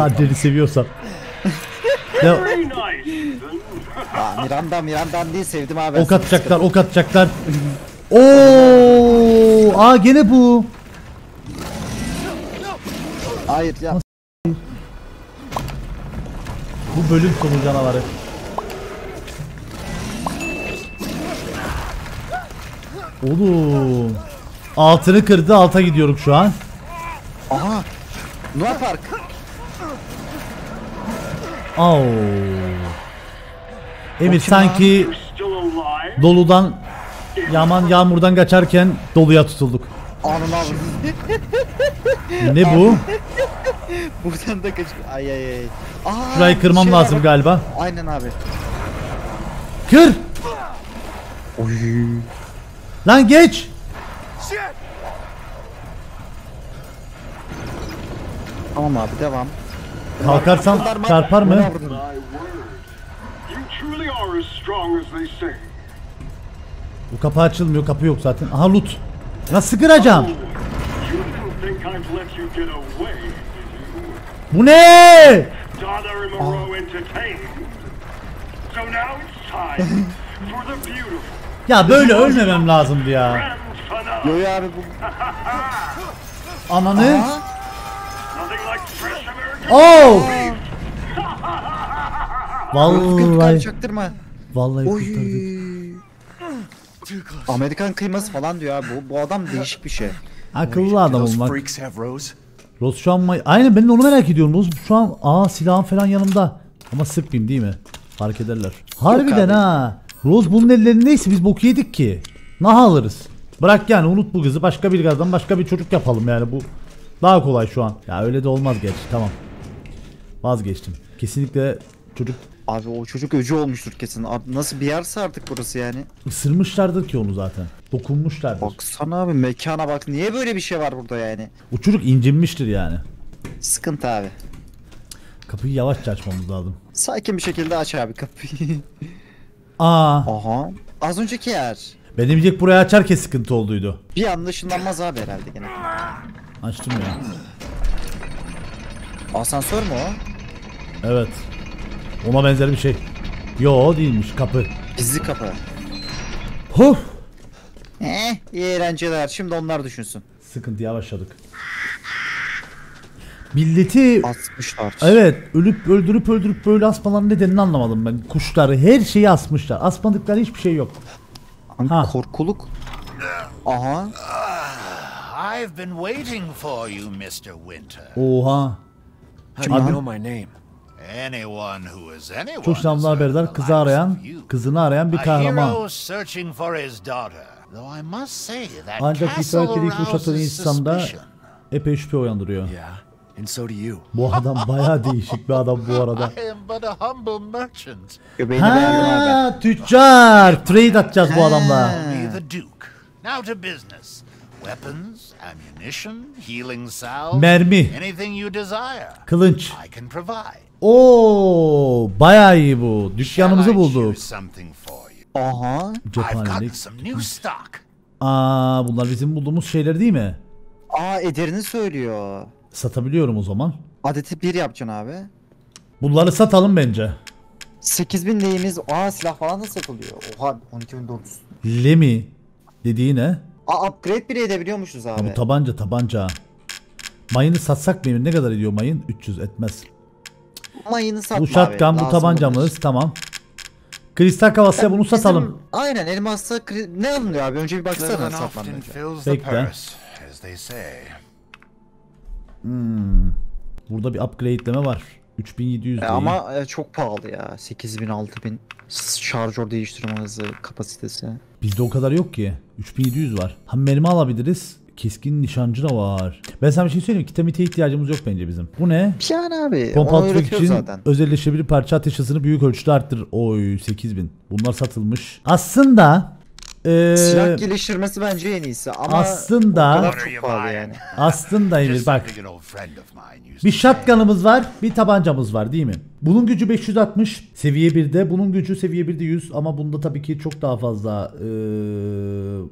Anneni seviyorsan. Ya. Aa, Miranda değil sevdim abi. Ok atacaklar. Oo! Aa gene bu. Hayır ya. Bu bölüm sonu canavarı. Oğlum. Altını kırdı, alta gidiyorum şu an. Aha. Ne fark? Au. Emir sanki doludan yağmurdan kaçarken doluya tutulduk. Ne bu? Buradan da kaçıyor. Ay. Aa, şurayı kırmam lazım abi. Galiba. Aynen abi. Kır. Oy. Lan geç. Tamam abi devam. Kalkarsan çarpar mı? Bu kapı açılmıyor, kapı yok zaten. Aha loot. Nasıl kıracağım? Bu ne? Ya böyle ölmemem lazımdı ya. Yo abi bu. Ananı. Oh! Vallahi çaktırma. Vallahi kurtardık. Amerikan kıyması falan diyor abi. Bu adam değişik bir şey. Akıllı adam olmak. Rose şu an aynen ben de onu merak ediyorum. Rose şu an silahım falan yanımda. Ama sıkmayayım değil mi? Fark ederler. Harbiden ha. Rose bunun ellerindeyse biz boku yedik ki. Naha alırız. Bırak yani unut bu kızı. Başka bir gazdan başka bir çocuk yapalım yani bu. Daha kolay şu an. Ya öyle de olmaz gerçi. Tamam. Vazgeçtim. Kesinlikle çocuk... Abi o çocuk öcü olmuştur kesin. Abi nasıl bir yerse artık burası yani. Isırmışlardır ki onu zaten. Dokunmuşlardır. Baksana abi mekana bak. Niye böyle bir şey var burada yani? O çocuk incinmiştir yani. Sıkıntı abi. Kapıyı yavaşça açmamız lazım. Sakin bir şekilde aç abi kapıyı. Aha. Az önceki yer. Ben demeyecek buraya açarken sıkıntı olduydu. Bir anda ışınlanmaz abi herhalde gene. Açtım ya. Asansör mü o? Evet. Ona benzer bir şey. Yo değilmiş kapı. Gizli kapı. Huf. İyi eğlenceler. Şimdi onlar düşünsün. Sıkıntıya başladık. Milleti asmışlar. Evet. Öldürüp böyle asmaların nedenini anlamadım ben. Kuşları her şeyi asmışlar. Asmadıkları hiçbir şey yok. Ha. Korkuluk. Aha. I've been waiting for you, Mr. Winter. Oha. I know my name. Anyone who is anyone. Çok şanlı haberdar kızını arayan bir kahraman. Ancak İsrail'deki kuşatın insanda epey şüphe uyandırıyor. Bu adam bayağı değişik bir adam bu arada. Ha, tüccar. Trade atacağız bu adamla. Now to business. Weapons, ammunition, healing salve, mermi, anything you desire. Kılıç. I can provide. Oo, bayağı iyi bu. Dükkanımızı bulduk. Aha. Cephanelik. Bunlar bizim bulduğumuz şeyler değil mi? Ederini söylüyor. Satabiliyorum o zaman. Adeti 1 yapacaksın abi. Bunları satalım bence. 8000 neyimiz? Aa, silah falan da satılıyor. Oha, 12400. Lemi dediği ne? Aa, upgrade bile edebiliyormuşuz abi. Ya bu tabanca. Mayını satsak mı? Ne kadar ediyor mayın? 300 etmez. Mayını satma. Bu şatkan, bu tabancamız, tamam. Kristal kavasya bunu satalım. Bizim, aynen, elmasla ne alınıyor abi? Önce bir baksana satmanınca. Bekle. Burada bir upgradeleme var. 3700 ama çok pahalı ya. 8000-6000 şarjör değiştirme hızı, kapasitesi. Bizde o kadar yok ki. 3700 var. Hem mermi alabiliriz. Keskin nişancı da var. Ben sana bir şey söyleyeyim. Kitamite ihtiyacımız yok bence bizim. Bu ne? Yani abi. Pompalı için zaten. Özelleşebilir parça ateş hızını büyük ölçüde arttırır. Oy, 8000. Bunlar satılmış. Aslında silah geliştirmesi bence en iyisi ama aslında çok pahalı yani. Aslında Emir bak. Bir shotgun'ımız var, bir tabancamız var değil mi? Bunun gücü 560 seviye 1'de, bunun gücü seviye 1'de 100 ama bunda tabii ki çok daha fazla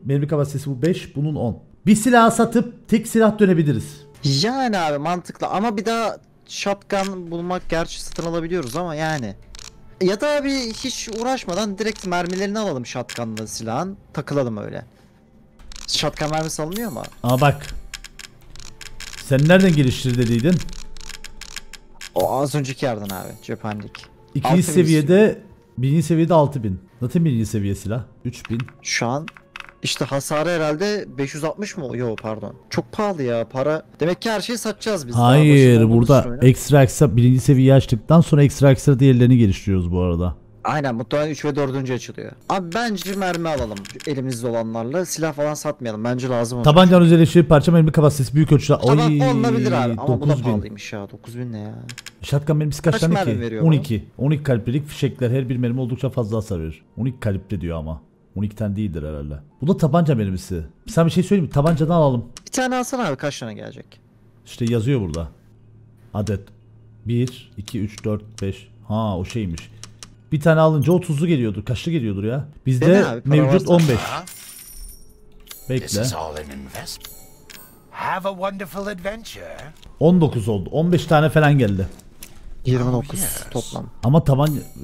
mermi kapasitesi bu 5, bunun 10. Bir silah satıp tek silah dönebiliriz. Yani abi mantıklı ama bir daha shotgun bulmak, gerçi satın alabiliyoruz ama yani. Ya da abi hiç uğraşmadan direkt mermilerini alalım shotgun'la silahın. Takılalım öyle. Shotgun mermisi alınıyor mu? Aa bak. Sen nereden geliştir dediydin? O az önceki yerden abi. Cephanelik. 2. seviyede, 1. seviyede 6000. Zaten 1. seviye silah. 3000. Şu an işte hasarı herhalde 560 mı? Yo pardon. Çok pahalı ya para. Demek ki her şeyi satacağız biz. Hayır, burada ekstra 1. seviye açtıktan sonra ekstra diğerlerini geliştiriyoruz bu arada. Aynen, muhtemelen 3 ve 4. açılıyor. Abi bence mermi alalım elimizde olanlarla, silah falan satmayalım bence, lazım olur. Tabancanın özelleştiği parça mermi kapasitesi büyük ölçüde. Oy, olabilir abi ama bu da pahalıymış ya, 9000 ne ya. Shotgun mermisi kaç tane ki? 12. 12 kaliprelik fişekler, her bir mermi oldukça fazla hasar verir. 12 kalibre diyor ama. 12 tane değildir herhalde. Bu da tabanca mermisi. Sen bir şey söyleyeyim mi? Tabancadan alalım. Bir tane alsana abi, kaç tane gelecek? İşte yazıyor burada. Adet. 1, 2, 3, 4, 5. Ha o şeymiş. Bir tane alınca 30'lu geliyordur. Kaçlı geliyordur ya? Bizde abi, mevcut 15. Ha? Bekle. 19 oldu. 15 tane falan geldi. 29 toplam. Ama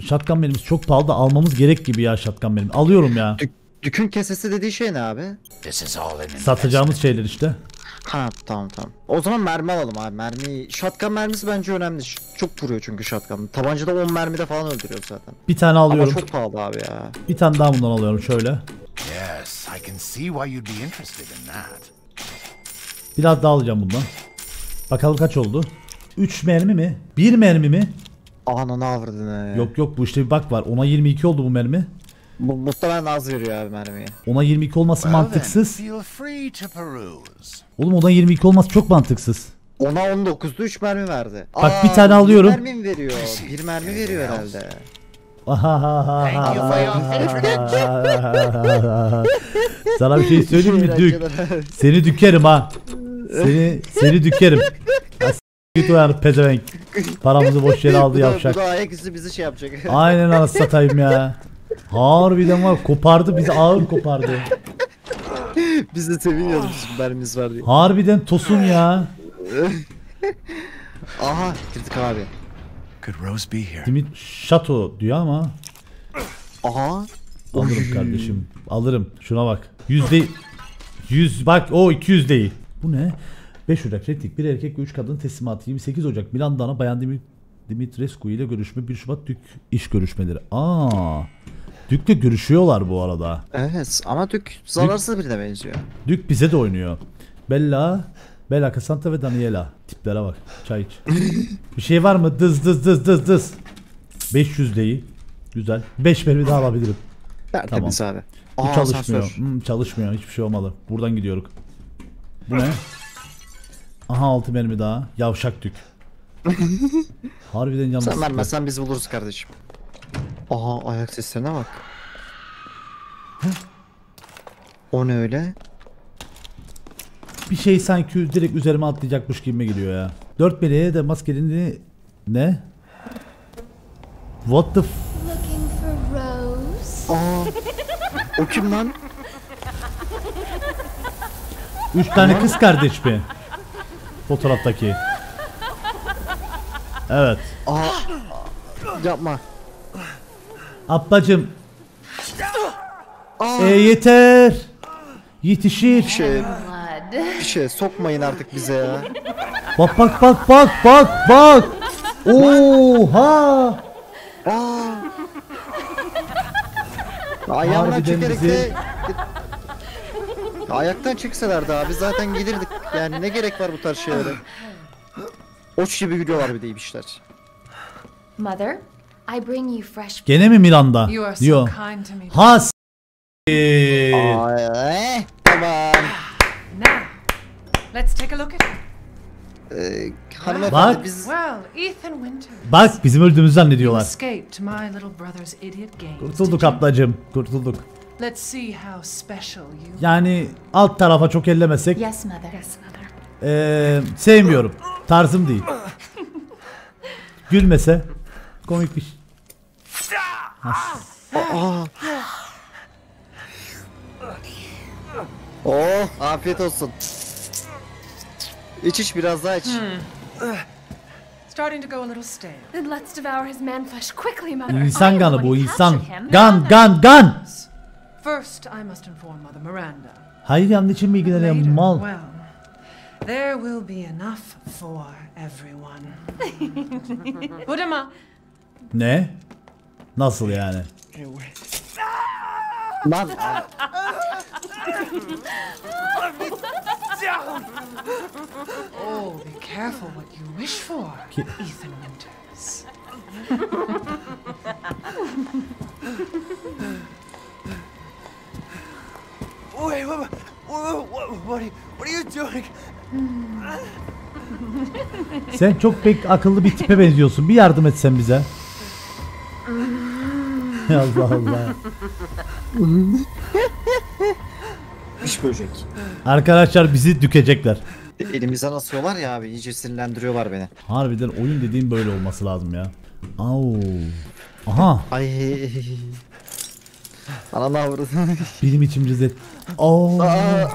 shotgun mermisi çok pahalı da almamız gerek gibi ya, shotgun mermisi. Alıyorum ya. Dükün kesesi dediği şey ne abi? Satacağımız şeyler işte. Ha tamam. O zaman mermi alalım abi. Mermi, shotgun mermisi bence önemli. Çok vuruyor çünkü shotgun. Tabancada 10 mermide falan öldürüyor zaten. Bir tane alıyorum. Ama çok pahalı abi ya. Bir tane daha bundan alıyorum şöyle. Biraz daha alacağım bundan. Bakalım kaç oldu? 3 mermi mi? 1 mermi mi? Ananı avradını. Yok bu işte bir bak var. Ona 22 oldu bu mermi. Bu muhtemelen az veriyor abi mermiyi. Ona 22 olması mantıksız. Oğlum ona 22 olması çok mantıksız. Ona 19'da 3 mermi verdi. Bak bir tane alıyorum. 1 mermi veriyor. 1 mermi veriyor herhalde. Sana bir şey söyleyeyim mi Duke? Seni dükerim ha. Seni dükerim. Git uyanıp pezevenk. Paramızı boş yere aldı yavşak. Bu da ayaküstü bizi şey yapacak. Aynen anasını satayım ya. Harbiden var, kopardı bizi, ağır kopardı. Biz de seviniyoruz mermimiz var diye. Harbiden tosun ya. Aha girdik abi. Dimit şato diyor ama. Aha. Alırım kardeşim, alırım. Şuna bak. 100 bak o 200 değil. Bu ne? 5 Ocak retlik bir erkek ve 3 kadın teslimatı. 28 Ocak Miranda'na bayan Dimitrescu ile görüşme. 1 Şubat Duke iş görüşmeleri. Duke'le görüşüyorlar bu arada. Evet ama Duke zararsız birine benziyor. Duke bize de oynuyor. Bella Cassandra ve Daniela. Tiplere bak, çay iç. Bir şey var mı? Dız. 500 değil. Güzel. 5 mermi daha alabilirim. Tertemiz tamam. Abi. Bu çalışmıyor. Çalışmıyor. Hiçbir şey olmalı. Buradan gidiyoruz. Bu ne? Aha 6 mermi daha. Yavşak Duke. Harbiden yalnız. Sen vermezsen biz buluruz kardeşim. Aha ayak seslerine bak. O ne öyle? Bir şey sanki direkt üzerime atlayacakmış gibi geliyor ya. 4 meleğe de maskelini ne? What the f... Aa, o kim lan? 3 tane kız kardeş mi? Fotoğraftaki. Evet. Aa, yapma. Ablacım. Yeter. Yetişir. Bir şey sokmayın artık bize ya. Bak bak bak bak bak bak. Oha. Ayağımdan çekerek de... Ayaktan çekselerdi abi zaten gelirdik. Yani ne gerek var bu tarz şeylere? Oç gibi gülüyorlar bir de ibişler. Mother, I bring you fresh. Gene mi Miranda? Diyor. Has. Tamam. Let's take a look at it. Bak, biz... Bak bizim öldüğümüzü zannediyorlar. Kurtulduk ablacığım, kurtulduk. Yani alt tarafa çok ellemesek. Sevmiyorum, tarzım değil. Gülmese komik bir şey. Oh, afiyet olsun. İç biraz daha iç. İnsan kanı bu, insan. Gan. Hayır, yanın için bilgileneyim mal. There will be enough for everyone. Ne? Nasıl yani? Lan. Oh, be careful what you wish for, Ethan Winters. Wait, what are you doing? Sen çok pek akıllı bir tipe benziyorsun. Bir yardım etsen bize. Allah Allah. İş böcek. Arkadaşlar bizi dükecekler. Elimizden asıyorlar ya abi, iyice sinirlendiriyorlar beni. Harbiden oyun dediğim böyle olması lazım ya. Au. Aha. Ay. Anam avradı. Benim içim cız et. Au. Ay.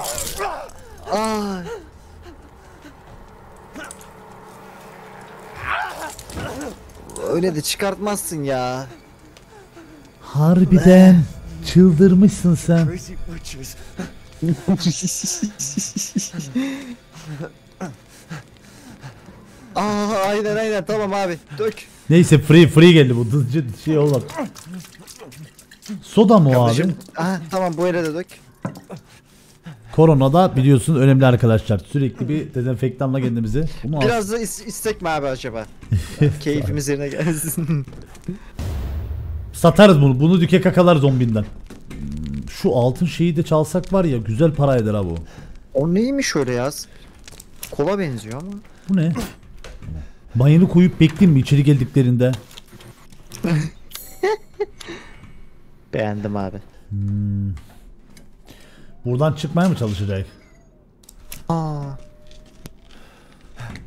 Öyle de çıkartmazsın ya. Harbiden çıldırmışsın sen. Aa, aynen tamam abi, dök. Neyse free geldi bu, dızcı şey olmadı. Soda mı o abi? Tamam, bu yere de dök. Koronada biliyorsun önemli arkadaşlar, sürekli bir dezenfektanla kendimizi. Bunu biraz da istek mi abi acaba? Keyfimiz yerine gelsin. Satarız bunu. Bunu düke kakalar zombinden. Şu altın şeyi de çalsak var ya, güzel para eder ha bu. O neymiş öyle yaz? Kola benziyor ama. Bu ne? Mayını koyup bekleyeyim mi içeri geldiklerinde? Beğendim abi. Buradan çıkmaya mı çalışacak? Aa.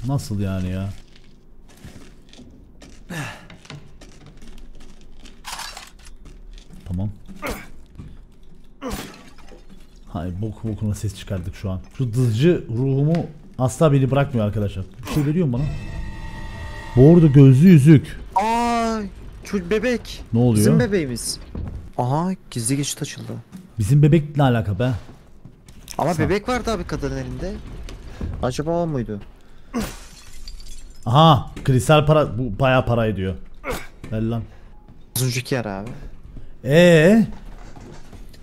Nasıl yani ya? Tamam. Hayır, bokuna ses çıkardık şu an. Şu dızcı ruhumu asla beni bırakmıyor arkadaşlar. Bir şey veriyor mu bana? Bordo gözlü yüzük. Ay, çocuk bebek. Ne oluyor? Bizim bebeğimiz. Aha, gizli geçit açıldı. Bizim bebek ne alaka be? Ama bebek vardı abi kadının elinde. Acaba o muydu? Aha, kristal para, bu bayağı para ediyor. Ver lan. Az önceki yer abi.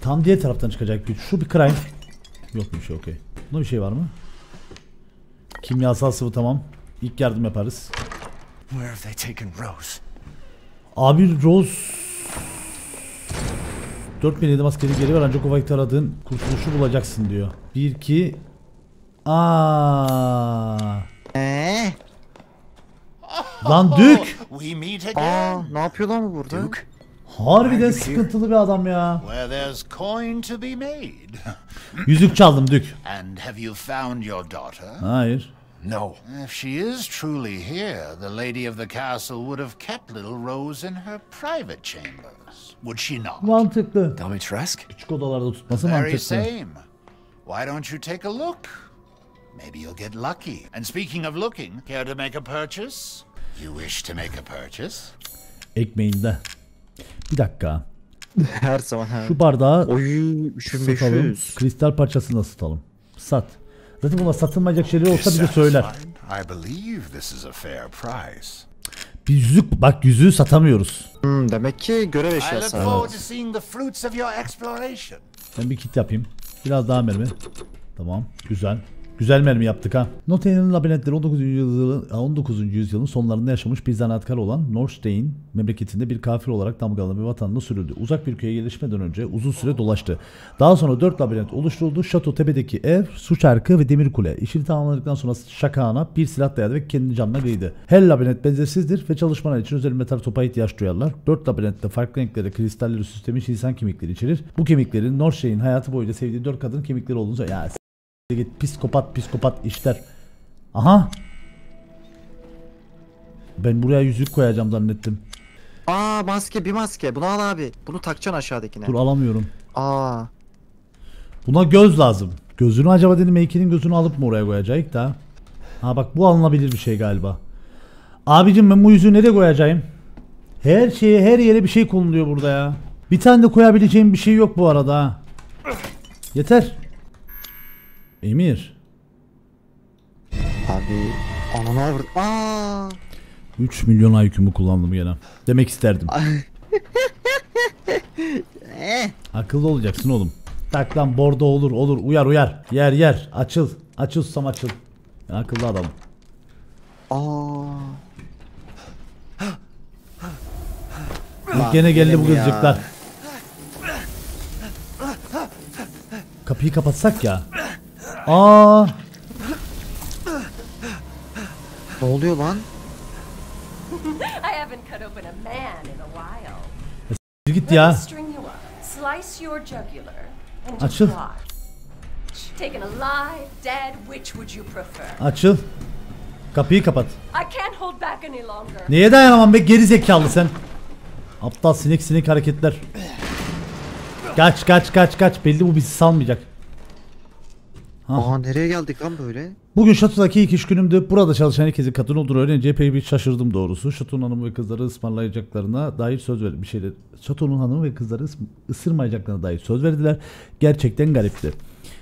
Tam diğer taraftan çıkacak güç. Şu bir crime. Yok bir şey, okey. Bunda bir şey var mı? Kimyasal sıvı, tamam. İlk yardım yaparız. Abi Rose 4007 maskeli geri ver, ancak o vakit aradığın kurtuluşu bulacaksın diyor. 1-2. Lan Duke. Ne yapıyor lan bu burada? Duke. Harbiden sıkıntılı bir adam ya. Yüzük çaldım Duke. Hayır. No. If she is truly here, the lady of the castle would have kept little Rose in her private chambers, would she not? Mantıklı. Dimitrescu. Küçük odalarda tutması mantıklı. Very same. Why don't you take a look? Maybe you'll get lucky. And speaking of looking, care to make a purchase? Ekmeğinde. Bir dakika. Her zaman. Şu bardağı satalım. Kristal parçasını ısıtalım. Sat. Zaten buna satılmayacak şeyler olsa bize söyler. Bir yüzük, bak yüzüğü satamıyoruz. Demek ki görev eşyası. Ben bir kit yapayım. Biraz daha mermi. Tamam, güzel. Güzel mermi yaptık ha. Nottingham'ın labirentleri 19. yüzyılın sonlarında yaşamış bir zanaatkar olan Norsdain memleketinde bir kafir olarak damgalı bir vatanına sürüldü. Uzak bir köye gelişmeden önce uzun süre dolaştı. Daha sonra 4 labirent oluşturuldu. Şato Tepe'deki ev, su çarkı ve demir kule. İşini tamamladıktan sonra şakağına bir silah dayadı ve kendini canına kıydı. Her labirent benzersizdir ve çalışmalar için özel metal topa ihtiyaç duyarlar. 4 labirentte farklı renklere kristalleri süslemiş insan kemikleri içerir. Bu kemiklerin Norsdain'in hayatı boyunca sevdiği 4 kadın kemikleri olduğunu söylüyor. Ya git psikopat işler. Aha. Ben buraya yüzük koyacağım zannettim. Aa, maske, bir maske. Bunu al abi. Bunu takacaksın aşağıdakine. Dur, alamıyorum. Aa. Buna göz lazım. Gözünü acaba dedim Meyke'nin gözünü alıp mı oraya koyacağız da? Ha bak, bu alınabilir bir şey galiba. Abicim ben bu yüzüğü nereye koyacağım? Her şeye, her yere bir şey konuluyor burada ya. Bir tane de koyabileceğim bir şey yok bu arada ha. Yeter. Emir. Abi anana vurdu. 3 milyon IQ'mu kullandım gene. Demek isterdim. Akıllı olacaksın oğlum. Tak lan, bordo olur. Uyar. Yer. Açıl susam açıl. Ben akıllı adamım. Gene geldi bu gözcükler. Kapıyı kapatsak ya. Ne oluyor lan? Git ya. Açıl. Açıl. Kapıyı kapat. Neye dayanamam be geri zekalı sen? Aptal sinek hareketler. Kaç. Belli bu bizi salmayacak. Aha, nereye geldik lan böyle? Bugün şatodaki ilk iş günümdü. Burada çalışan herkesin kadın olduğunu öğrenince epey bir şaşırdım doğrusu. Şatonun hanımı ve kızları ısmarlayacaklarına dair söz verdi. Bir şeyler. Şatonun hanımı ve kızları ısırmayacaklarına dair söz verdiler. Gerçekten garipti.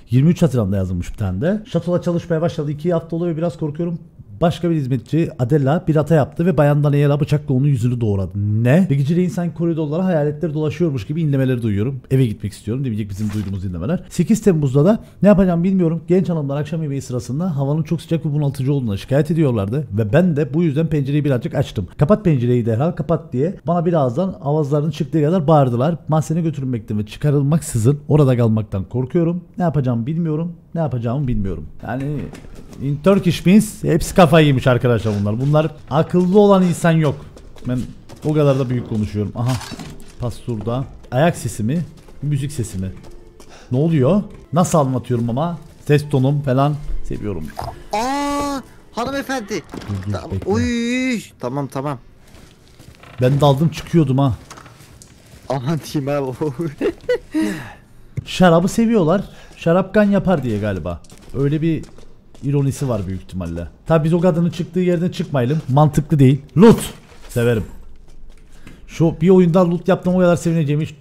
23 Haziran'da yazılmış bir tane de. Şatoda çalışmaya başladı. 2 hafta oldu ve biraz korkuyorum. Başka bir hizmetçi Adela bir hata yaptı ve Bayan Daniela bıçakla onun yüzünü doğradı. Ne? Ve geceleyin sanki koridorlara hayaletler dolaşıyormuş gibi inlemeleri duyuyorum. Eve gitmek istiyorum demeyecek bizim duyduğumuz inlemeler. 8 Temmuz'da da ne yapacağımı bilmiyorum. Genç hanımlar akşam yemeği sırasında havanın çok sıcak ve bunaltıcı olduğuna şikayet ediyorlardı. Ve ben de bu yüzden pencereyi birazcık açtım. Kapat pencereyi derhal, kapat diye bana birazdan avazlarının çıktığı kadar bağırdılar. Mahzene götürülmekten ve çıkarılmaksızın orada kalmaktan korkuyorum. Ne yapacağımı bilmiyorum. Yani in Turkish means hepsi kafayı yemiş arkadaşlar bunlar. Bunlar akıllı olan insan yok. Ben o kadar da büyük konuşuyorum. Aha. Pasturda. Ayak sesi mi? Müzik sesi mi? Ne oluyor? Nasıl anlatıyorum ama? Ses tonum falan seviyorum. Hanımefendi. Oy. Tamam. Ben daldım çıkıyordum ha. Aman diyeyim abi. Şarabı seviyorlar. Şarapkan yapar diye galiba. Öyle bir ironisi var büyük ihtimalle. Tabi biz o kadının çıktığı yerden çıkmayalım. Mantıklı değil. Loot. Severim. Şu bir oyunda loot yaptım o kadar sevineceğim hiç.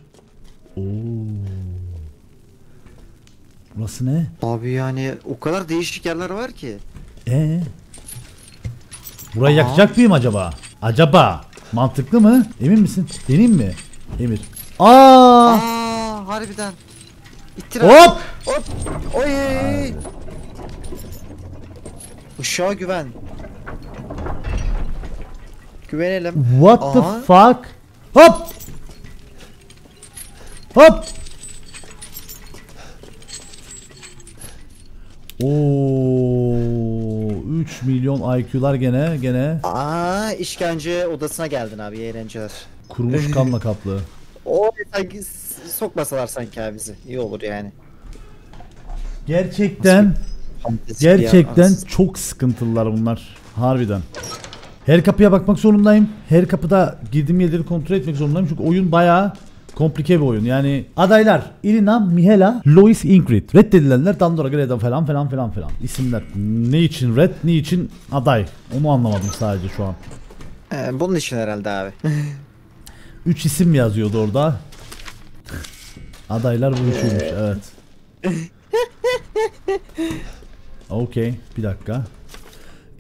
Burası ne? Abi yani o kadar değişik yerler var ki. Burayı yakacak mıyım acaba? Mantıklı mı? Emin misin? Deneyim mi? Emir. Harbiden. Hop! Oy! Işığa güven. Güvenelim. What the fuck? Hop! Oo! 3 milyon IQ'lar gene. İşkence odasına geldin abi, eğlenceler. Kurumuş kanla kaplı. Sokmasalar sanki abi bizi. İyi olur yani. Gerçekten çok sıkıntılılar bunlar. Harbiden. Her kapıya bakmak zorundayım. Her kapıda girdiğim yerleri kontrol etmek zorundayım. Çünkü oyun bayağı komplike bir oyun. Yani adaylar Irina, Mihela, Lois, Ingrid. Reddedilenler Dandora, Greda falan. İsimler. Ne için red, ne için aday? Onu anlamadım sadece şu an. Bunun için herhalde abi. 3 isim yazıyordu orada. Adaylar bu üçüymüş, evet. Okey, bir dakika.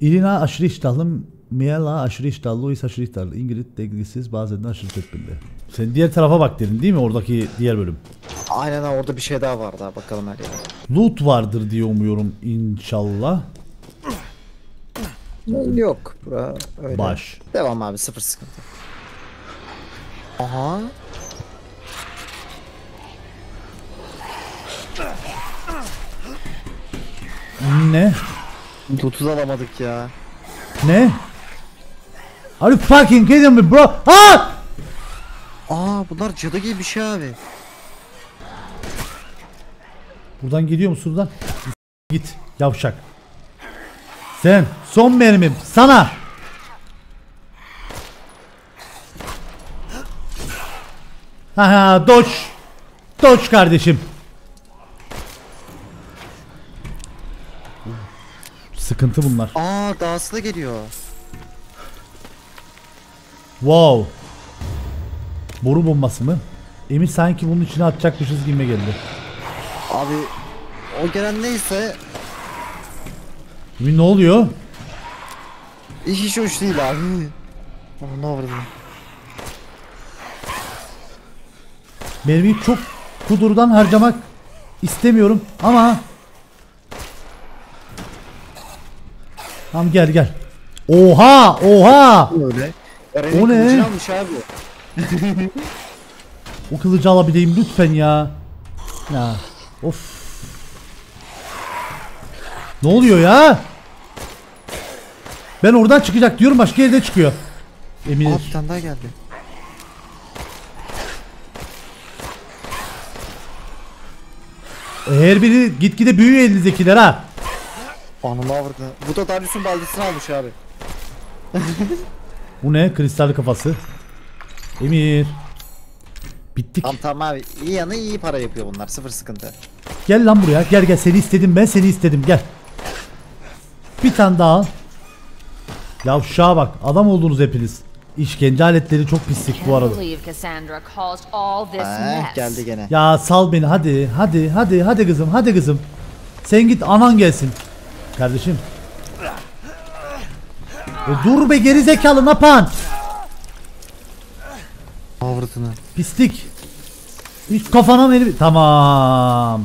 Elena aşırı iştahlı, Mia aşırı iştahlı, Luiza aşırı iştahlı. İngiliz dengesiz, bazen de aşırı tedbirli. Sen diğer tarafa bak dedin değil mi, oradaki diğer bölüm? Aynen, orada bir şey daha vardı abi. Bakalım her yere. Loot vardır diye umuyorum inşallah. Yok, bura öyle. Baş. Devam abi, sıfır sıkıntı. Aha. Ne? Loot'u alamadık ya. Ne? Are you fucking kidding me bro? Aa! Aa, bunlar cadı gibi bir şey abi. Buradan gidiyor musun lan? Git yavşak. Sen son mermim sana. Ha, dodge. Dodge kardeşim. Sıkıntı bunlar. Aa, dağısı da geliyor. Wow. Boru bombası mı? Emin sanki bunun içine atacakmışız gibi geldi. Abi o gelen neyse. Ne oluyor? İş hoş değil abi. Ne oldu? Mermiyi çok kudurdan harcamak istemiyorum ama. Tamam, gel gel. Oha oha. Öyle. O ne? Abi. O kılıcı alabileyim lütfen ya. Ya. Of. Ne oluyor ya? Ben oradan çıkacak diyorum, başka yerde çıkıyor. Eminim. Abi bir tane daha geldi. Her biri gitgide büyüyor elinizdekiler ha. Anam avradı. Bu da Darius'un baldesini almış abi. Bu ne? Kristal kafası. Emir. Bittik. Tamam abi. İyi yanı iyi para yapıyor bunlar. Sıfır sıkıntı. Gel lan buraya. Gel gel. Seni istedim ben. Seni istedim. Gel. Bir tane daha al. Yavşağa bak. Adam oldunuz hepiniz. İşkence aletleri çok pislik bu arada. Geldi gene. Ya sal beni. Hadi. Hadi. Hadi. Hadi kızım. Hadi kızım. Sen git. Anan gelsin. Kardeşim. Dur be gerizekalı napan. Avratını. Pislik. Hiç kafana mermi. Tamam.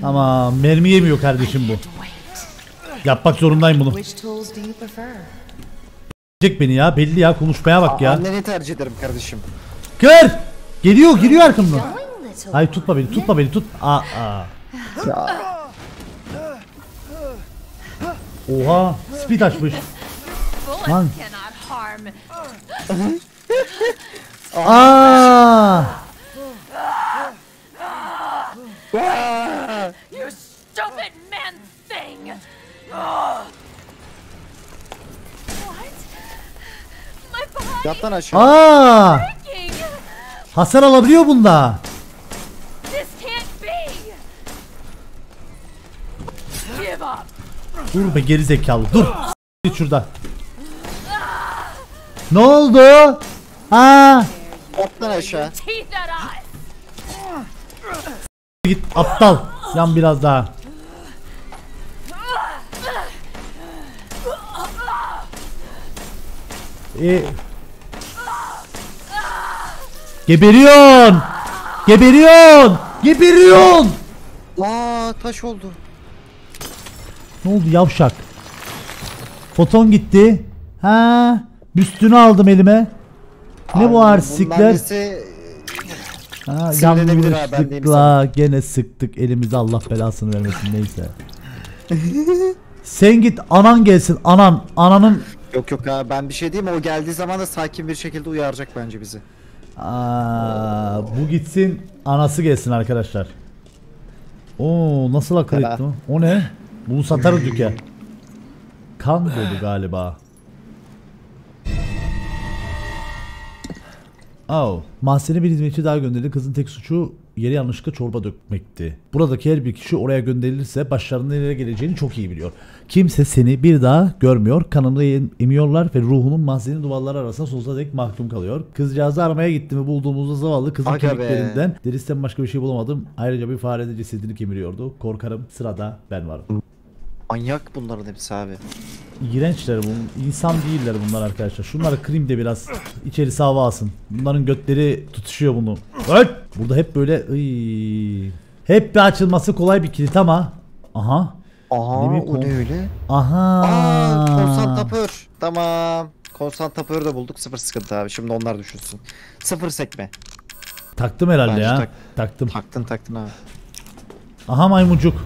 Tamam, mermi yemiyor kardeşim bu. Yapmak zorundayım bunu. Çek beni ya, belli ya, konuşmaya bak ya. Anneni tercih ederim kardeşim. Kır. Geliyor, giriyor arkamdan. Hayır, tutma beni, tutma beni, tut. Aa. Oha, speed açmış. Lan. Aa! You stupid man thing. Yattan aşağı. Aa! Hasar alabiliyor bunda. Dur be gerizekalı, dur. Git şurada. Ne oldu? Ha? Atlan aşağı. Git aptal. Yan biraz daha. Geberiyon. Geberiyon. Geberiyon. Aa, taş oldu. Ne oldu yavşak? Foton gitti. Ha? Büstünü aldım elime. Ne bu arsikler? Yanlışlıkla gene sıktık elimize, Allah belasını vermesin, neyse. Sen git, anan gelsin, anan, ananın. Yok yok abi, ben bir şey diyeyim, o geldiği zaman da sakin bir şekilde uyaracak bence bizi. Aa, bu gitsin, anası gelsin arkadaşlar. Oo, nasıl akıl etti o? O ne? Bunu satarız Duke'e. Kan dolu galiba. Oh. Mahzene bir hizmetçi daha gönderdi. Kızın tek suçu yere yanlışlıkla çorba dökmekti. Buradaki her bir kişi oraya gönderilirse başlarının nereye geleceğini çok iyi biliyor. Kimse seni bir daha görmüyor. Kanını emiyorlar ve ruhunun mahzeni duvarları arasında sonsuza dek mahkum kalıyor. Kızcağızı aramaya gitti mi bulduğumuzda zavallı kızın kemiklerinden derisinden başka bir şey bulamadım. Ayrıca bir fare de cesedini kemiriyordu. Korkarım sırada ben varım. Manyak bunların hepsi abi. İğrençler bu. İnsan değiller bunlar arkadaşlar. Şunları kırayım de biraz içerisi hava alsın. Bunların götleri tutuşuyor bunu. Evet. Burada hep böyle hep bir açılması kolay bir kilit ama. Aha. Aha ne o ne öyle? Aha. Aa, konsantrapör. Tamam. Konsantrapörü de bulduk. Sıfır sıkıntı abi. Şimdi onlar düşünsün. Sıfır sekme. Taktım herhalde bence ya. Taktım. Taktın abi. Aha maymuncuk.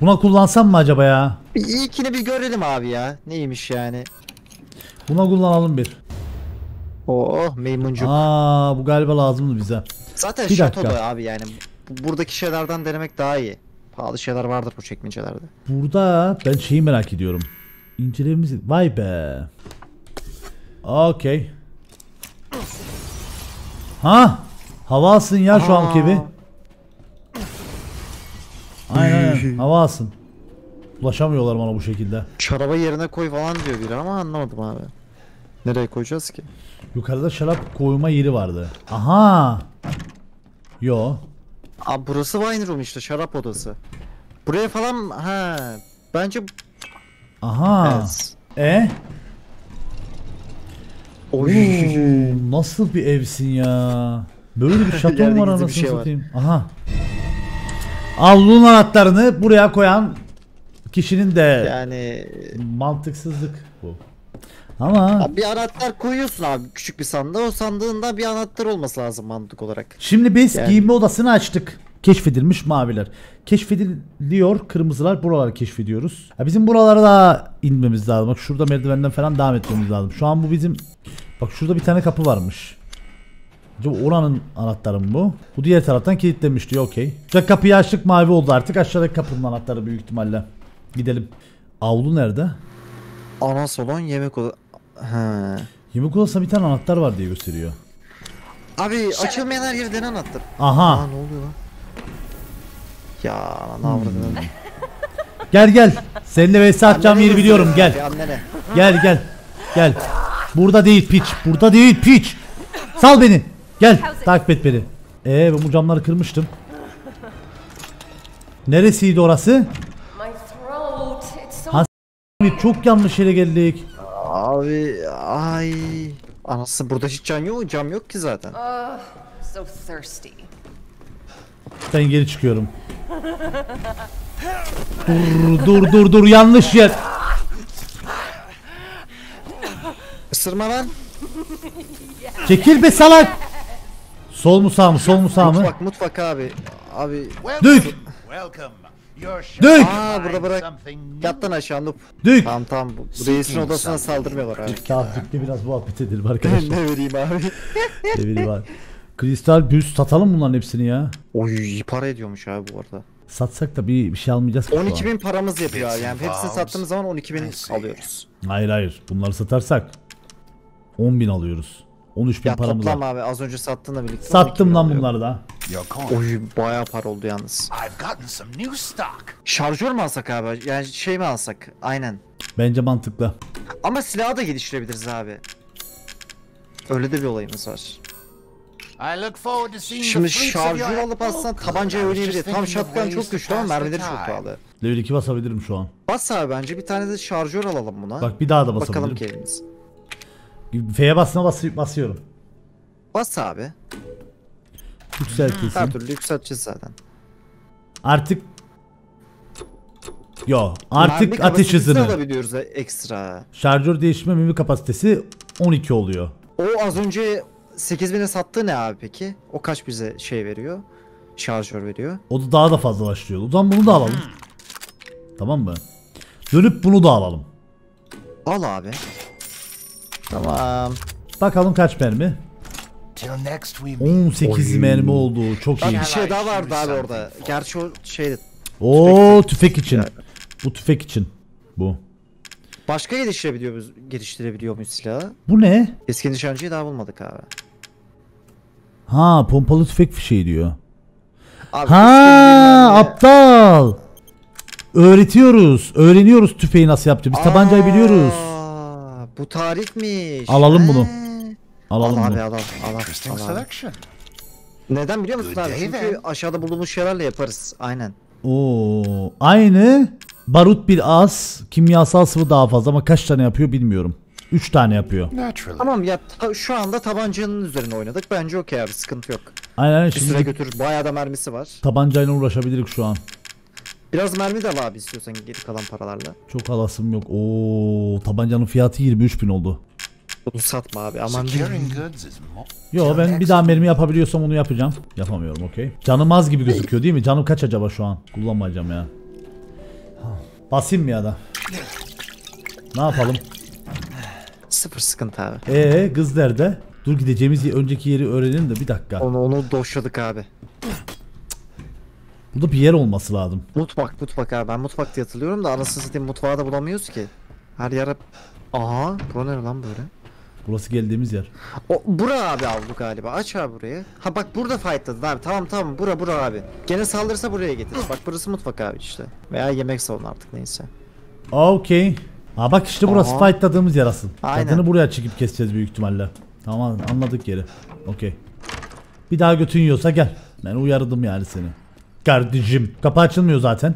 Buna kullansam mı acaba ya? İlkini bir görelim abi ya. Neymiş yani? Buna kullanalım bir. Oh maymuncuk. Aa bu galiba lazımdı bize. Zaten şatoda abi yani. Buradaki şeylerden denemek daha iyi. Pahalı şeyler vardır bu çekmecelerde. Burada ben şeyi merak ediyorum. İncelememiz... Vay be. Okey. Ha? Hava alsın ya şu an gibi. Aynen hava alsın. Ulaşamıyorlar bana bu şekilde. Şaraba yerine koy falan diyor biri ama anlamadım abi. Nereye koyacağız ki? Yukarıda şarap koyma yeri vardı. Aha. Yo. Abi burası wine room işte, şarap odası. Buraya falan bence. Aha. Evet. Oy. Nasıl bir evsin ya? Böyle bir şaton var anasını satayım. Aha. Al lunar atlarını buraya koyan kişinin de yani mantıksızlık bu. Ama abi bir anahtar koyuyorsun abi küçük bir sandığa, o sandığında bir anahtar olması lazım mantık olarak. Şimdi biz yani... giyinme odasını açtık. Keşfedilmiş maviler. Keşfediliyor kırmızılar, buraları keşfediyoruz. Ya bizim buralara da inmemiz lazım. Bak şurada merdivenden falan devam etmemiz lazım. Şu an bu bizim, bak şurada bir tane kapı varmış. Acaba oranın anahtarı mı bu? Bu diğer taraftan kilitlenmiş diyor, okey. Şu kapıyı açtık, mavi oldu artık. Aşağıdaki kapının anahtarı büyük ihtimalle. Gidelim. Avlu nerede? Ana salon, yemek odası. Yemek odasında bir tane anahtar var diye gösteriyor. Abi açılmayan her yerden anahtar. Aha. Aa, ne oluyor lan? Ya ana avradın. Gel gel. Seninle vs atacağım yeri biliyorum, gel. Gel gel. Gel. Burada değil piç. Burada değil piç. Sal beni. Gel takip et beni. Ben bu camları kırmıştım. Neresiydi orası? Abi çok yanlış yere geldik. Abi ay. Anası burada hiç can yok, cam yok ki zaten. Ben geri çıkıyorum. Dur yanlış yer. Isırma lan. Çekil be salak. Sol mu sağ mı? Sol mu sağ mı? Mutfak abi. Abi. Duke. Duke. Aa burada bırak. Yattan aşağı noob. Duke. Tamam. Reisin odasına saldırmıyorlar abi. Takipte biraz muhabbet edelim arkadaşlar. Ne vereyim abi? Ne vereyim abi? Kristal büyüs satalım bunların hepsini ya. Oy para ediyormuş abi bu arada. Satsak da bir şey almayacağız. 12.000 paramız yapıyor abi. Yani hepsini sattığımız zaman 12.000 alıyoruz. Hayır bunları satarsak 10.000 alıyoruz. 13.000 paramız var. Abi az önce sattın da birlikte. Sattım lan bunları da. Oy bayağı para oldu yalnız. Şarjör mü alsak abi? Yani şey mi alsak? Aynen. Bence mantıklı. Ama silahı da geliştirebiliriz abi. Öyle de bir olayımız var. Şimdi şarjör alıp aslında tabancayı oynayabilir. Tam shotgun çok güçlü ama mermileri çok pahalı. Level 2 basabilirim şu an. Bas abi bence bir tane de şarjör alalım buna. Bak bir daha da basabilirim. Bakalım kendimiz. F'ye basıyorum. Bas abi. Yükseltilsin. Her türlü yükselteceğiz zaten. Artık artık ateş hızını alabiliyoruz ekstra. Şarjör değişme mimi kapasitesi 12 oluyor. O az önce 8.000'e sattığı ne abi peki? O kaç bize şey veriyor? Şarjör veriyor. O da daha da fazlalaştırıyor. O zaman bunu da alalım. Tamam mı? Dönüp bunu da alalım. Al abi. Tamam. Bakalım kaç mermi? 18 mermi oldu. Çok iyi. Bir şey daha vardı abi orada. Gerçi o şeydi. Oo tüfek için. Bu tüfek için. Bu. Başka geliştirebiliyor muyuz silahı? Bu ne? Eski nişancıyı daha bulmadık abi. Ha, pompalı tüfek fişeği diyor. Abi, ha, aptal. Öğretiyoruz. Öğreniyoruz tüfeği nasıl yapacağız. Biz tabancayı biliyoruz. Bu tarifmiş. Alalım bunu. Alalım bunu. Al. Neden biliyor musun abi? Çünkü aşağıda bulduğumuz şeylerle yaparız. Aynen. Oo, aynı. Barut bir az. Kimyasal sıvı daha fazla ama kaç tane yapıyor bilmiyorum. 3 tane yapıyor. Tamam ya, şu anda tabancanın üzerine oynadık. Bence okey abi, sıkıntı yok. Aynen. Şimdi üstüne götürür. Bayağı da mermisi var. Tabancayla uğraşabilirik şu an. Biraz mermi de al abi istiyorsan geri kalan paralarla. Çok alasım yok. Oo, tabancanın fiyatı 23.000 oldu. Bunu satma abi, aman diyeyim. Yo, ben bir daha mermi yapabiliyorsam onu yapacağım. Yapamıyorum, okey. Canım az gibi gözüküyor değil mi? Canım kaç acaba şu an? Kullanmayacağım ya. Basayım mı ya da? Ne yapalım? Sıfır sıkıntı abi. Kız nerede? Dur, gideceğimiz önceki yeri öğrenelim de bir dakika. Onu doşladık abi. Burada bir yer olması lazım. Mutfak abi, ben mutfak diye hatırlıyorum da anasını satayım, mutfağı da bulamıyoruz ki. Her yere... Aha, bu ne lan böyle? Burası geldiğimiz yer. Bura abi avlu galiba. Aç abi burayı. Ha bak, burada fightladın abi. Tamam, bura abi. Gene saldırırsa buraya getir. Bak, burası mutfak abi işte. Veya yemek salonu artık, neyse. Okey. Ha bak işte burası. Aha, fightladığımız yer aslında. Kadını buraya çekip keseceğiz büyük ihtimalle. Tamam, anladık yeri. Okey. Bir daha götün yiyorsa gel. Ben uyardım yani seni. Kardeşim. Kapı açılmıyor zaten.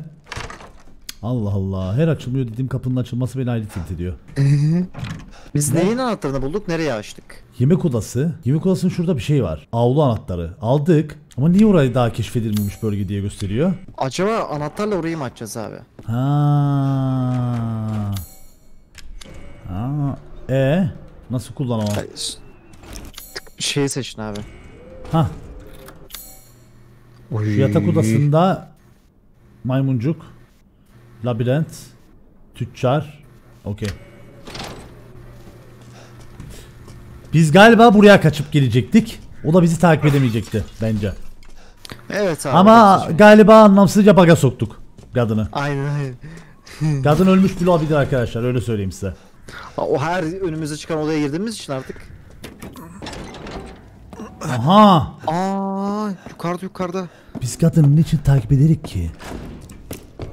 Allah Allah, her açılmıyor dediğim kapının açılması beni ayrı tilt ediyor. Biz neyin anahtarını bulduk, nereye açtık? Yemek odası. Yemek odasının şurada bir şey var. Avlu anahtarı. Aldık. Ama niye orayı daha keşfedilmemiş bölge diye gösteriyor? Acaba anahtarla orayı mı açacağız abi? Ha. Ha. Nasıl kullanamam? Şeyi seçin abi. Ha. Şu yatak odasında maymuncuk, labirent, tüccar. Okey. Biz galiba buraya kaçıp gelecektik. O da bizi takip edemeyecekti bence. Evet abi. Ama galiba anlamsızca baga soktuk kadını. Aynen. Kadın ölmüş bile olabilir arkadaşlar, öyle söyleyeyim size. O her önümüze çıkan odaya girdiğimiz için artık. Aha. Aa, yukarıda. Biz kadının niçin takip ederik ki?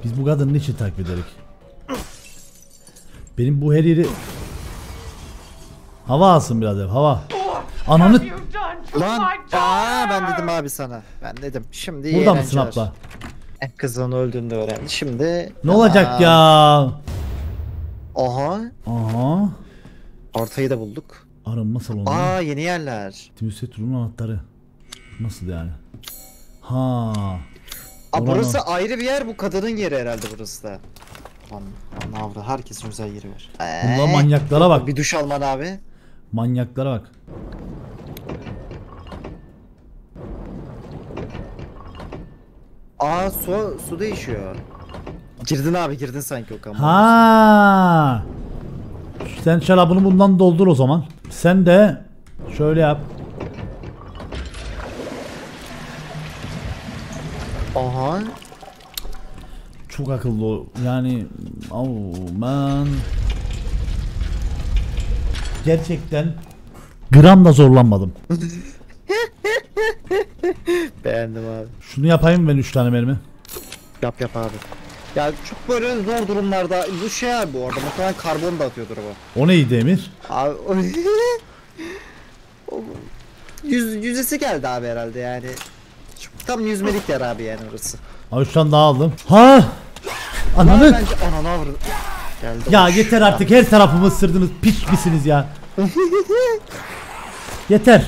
Biz bu kadını niçin takip ederik? Benim bu her yeri... Hava alsın biraz ev, hava. Ananı... Lan! Ben dedim abi sana. Ben dedim. Şimdi burada mısın abla? Kızın öldüğünde öğrendi. Şimdi... Ne olacak ya? Aha. Ortayı da bulduk. Arınma salonu. Aa, yeni yerler. Timüset turunun anahtarı. Nasıl yani? Ha. Aa, burası ayrı bir yer, bu kadının yeri herhalde burası da. Aman avra, herkesin güzel yeri var. Bunlar manyaklara bak. Bir duş alman abi. Manyaklara bak. Aa, su değişiyor. Girdin abi, girdin sanki o kameraya. Ha. Sen şarabını bundan doldur o zaman. Sen de şöyle yap. Aha. Çok akıllı o. Yani man. Gerçekten gram da zorlanmadım. Beğendim abi. Şunu yapayım ben, 3 tane mermi. Yap abi. Ya çok böyle zor durumlarda bu şey abi, bu arada muhtemelen karbon da atıyordur bu. O neydi Emir? Abi o yüzdesi geldi abi herhalde yani. Tam yüzmelik yer abi yani orası. Abi şu an daha aldım. Ha! Ananı! Ananı vurdum. Ya yeter artık, her tarafımı ısırdınız, piç misiniz ya? Yeter.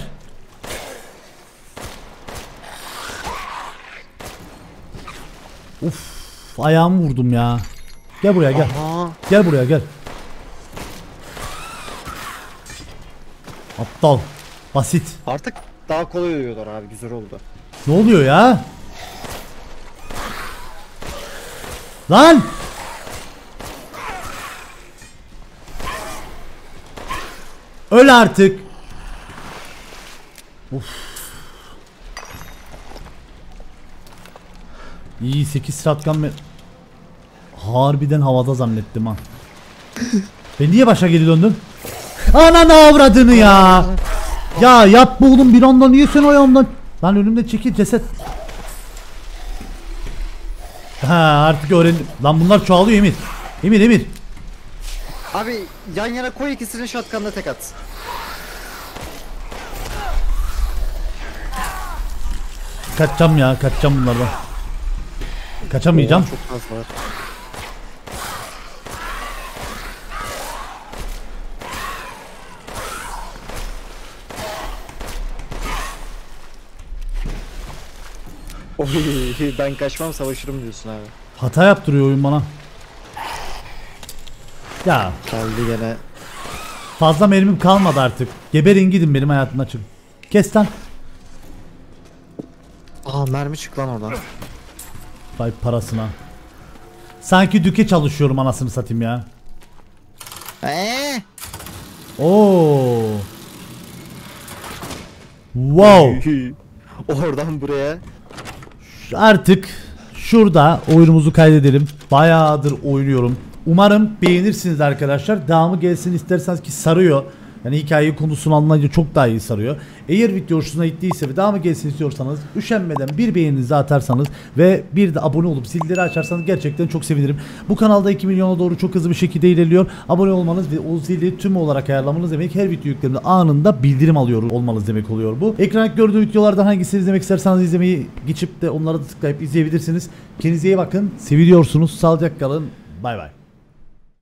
Uf. Ayağımı vurdum ya. Gel buraya gel. Aha. Gel buraya gel. Aptal. Basit. Artık daha kolay oluyorlar abi, güzel oldu. Ne oluyor ya? Lan! Öl artık. Of. İyi, 8 shotgun mı? Harbiden havada zannettim ha. Ben niye başa geri döndüm? Ananı avradını ya. Ya yapma oğlum bir anda, niye sen o yandan? Lan önümde çekil ceset. Ha artık öğrendim. Lan bunlar çoğalıyor Emir. Emir. Abi yan yana koy ikisini, shotgun'la tek at. Kaçacağım ya, kaçacağım bunlardan. Kaçamayacağım. Çok az var. Ben kaçmam, savaşırım diyorsun abi. Hata yaptırıyor oyun bana. Ya kaldı gene. Fazla mermim kalmadı artık. Geberin gidin, benim hayatımdan çıkın. Kes lan. Aa mermi çık lan oradan. Vay parasına. Sanki Duke'e çalışıyorum anasını satayım ya. Oo. Wow. Oradan buraya. Artık şurada oyunumuzu kaydedelim. Bayağıdır oynuyorum. Umarım beğenirsiniz arkadaşlar. Devamı gelsin isterseniz, ki sarıyor. Yani hikayeyi, konusunu anlayınca çok daha iyi sarıyor. Eğer video hoşuna gittiyse ve devamı gelsin istiyorsanız üşenmeden bir beğeninizi atarsanız ve bir de abone olup zilleri açarsanız gerçekten çok sevinirim. Bu kanalda 2 milyona doğru çok hızlı bir şekilde ilerliyor. Abone olmanız ve o zili tüm olarak ayarlamanız demek, her video yüklerinde anında bildirim alıyor olmanız demek oluyor bu. Ekranda gördüğü videolardan hangisini izlemek isterseniz izlemeyi geçip de onlara da tıklayıp izleyebilirsiniz. Kendinize iyi bakın. Seviyorsunuz. Sağlıcakla kalın. Bay bay.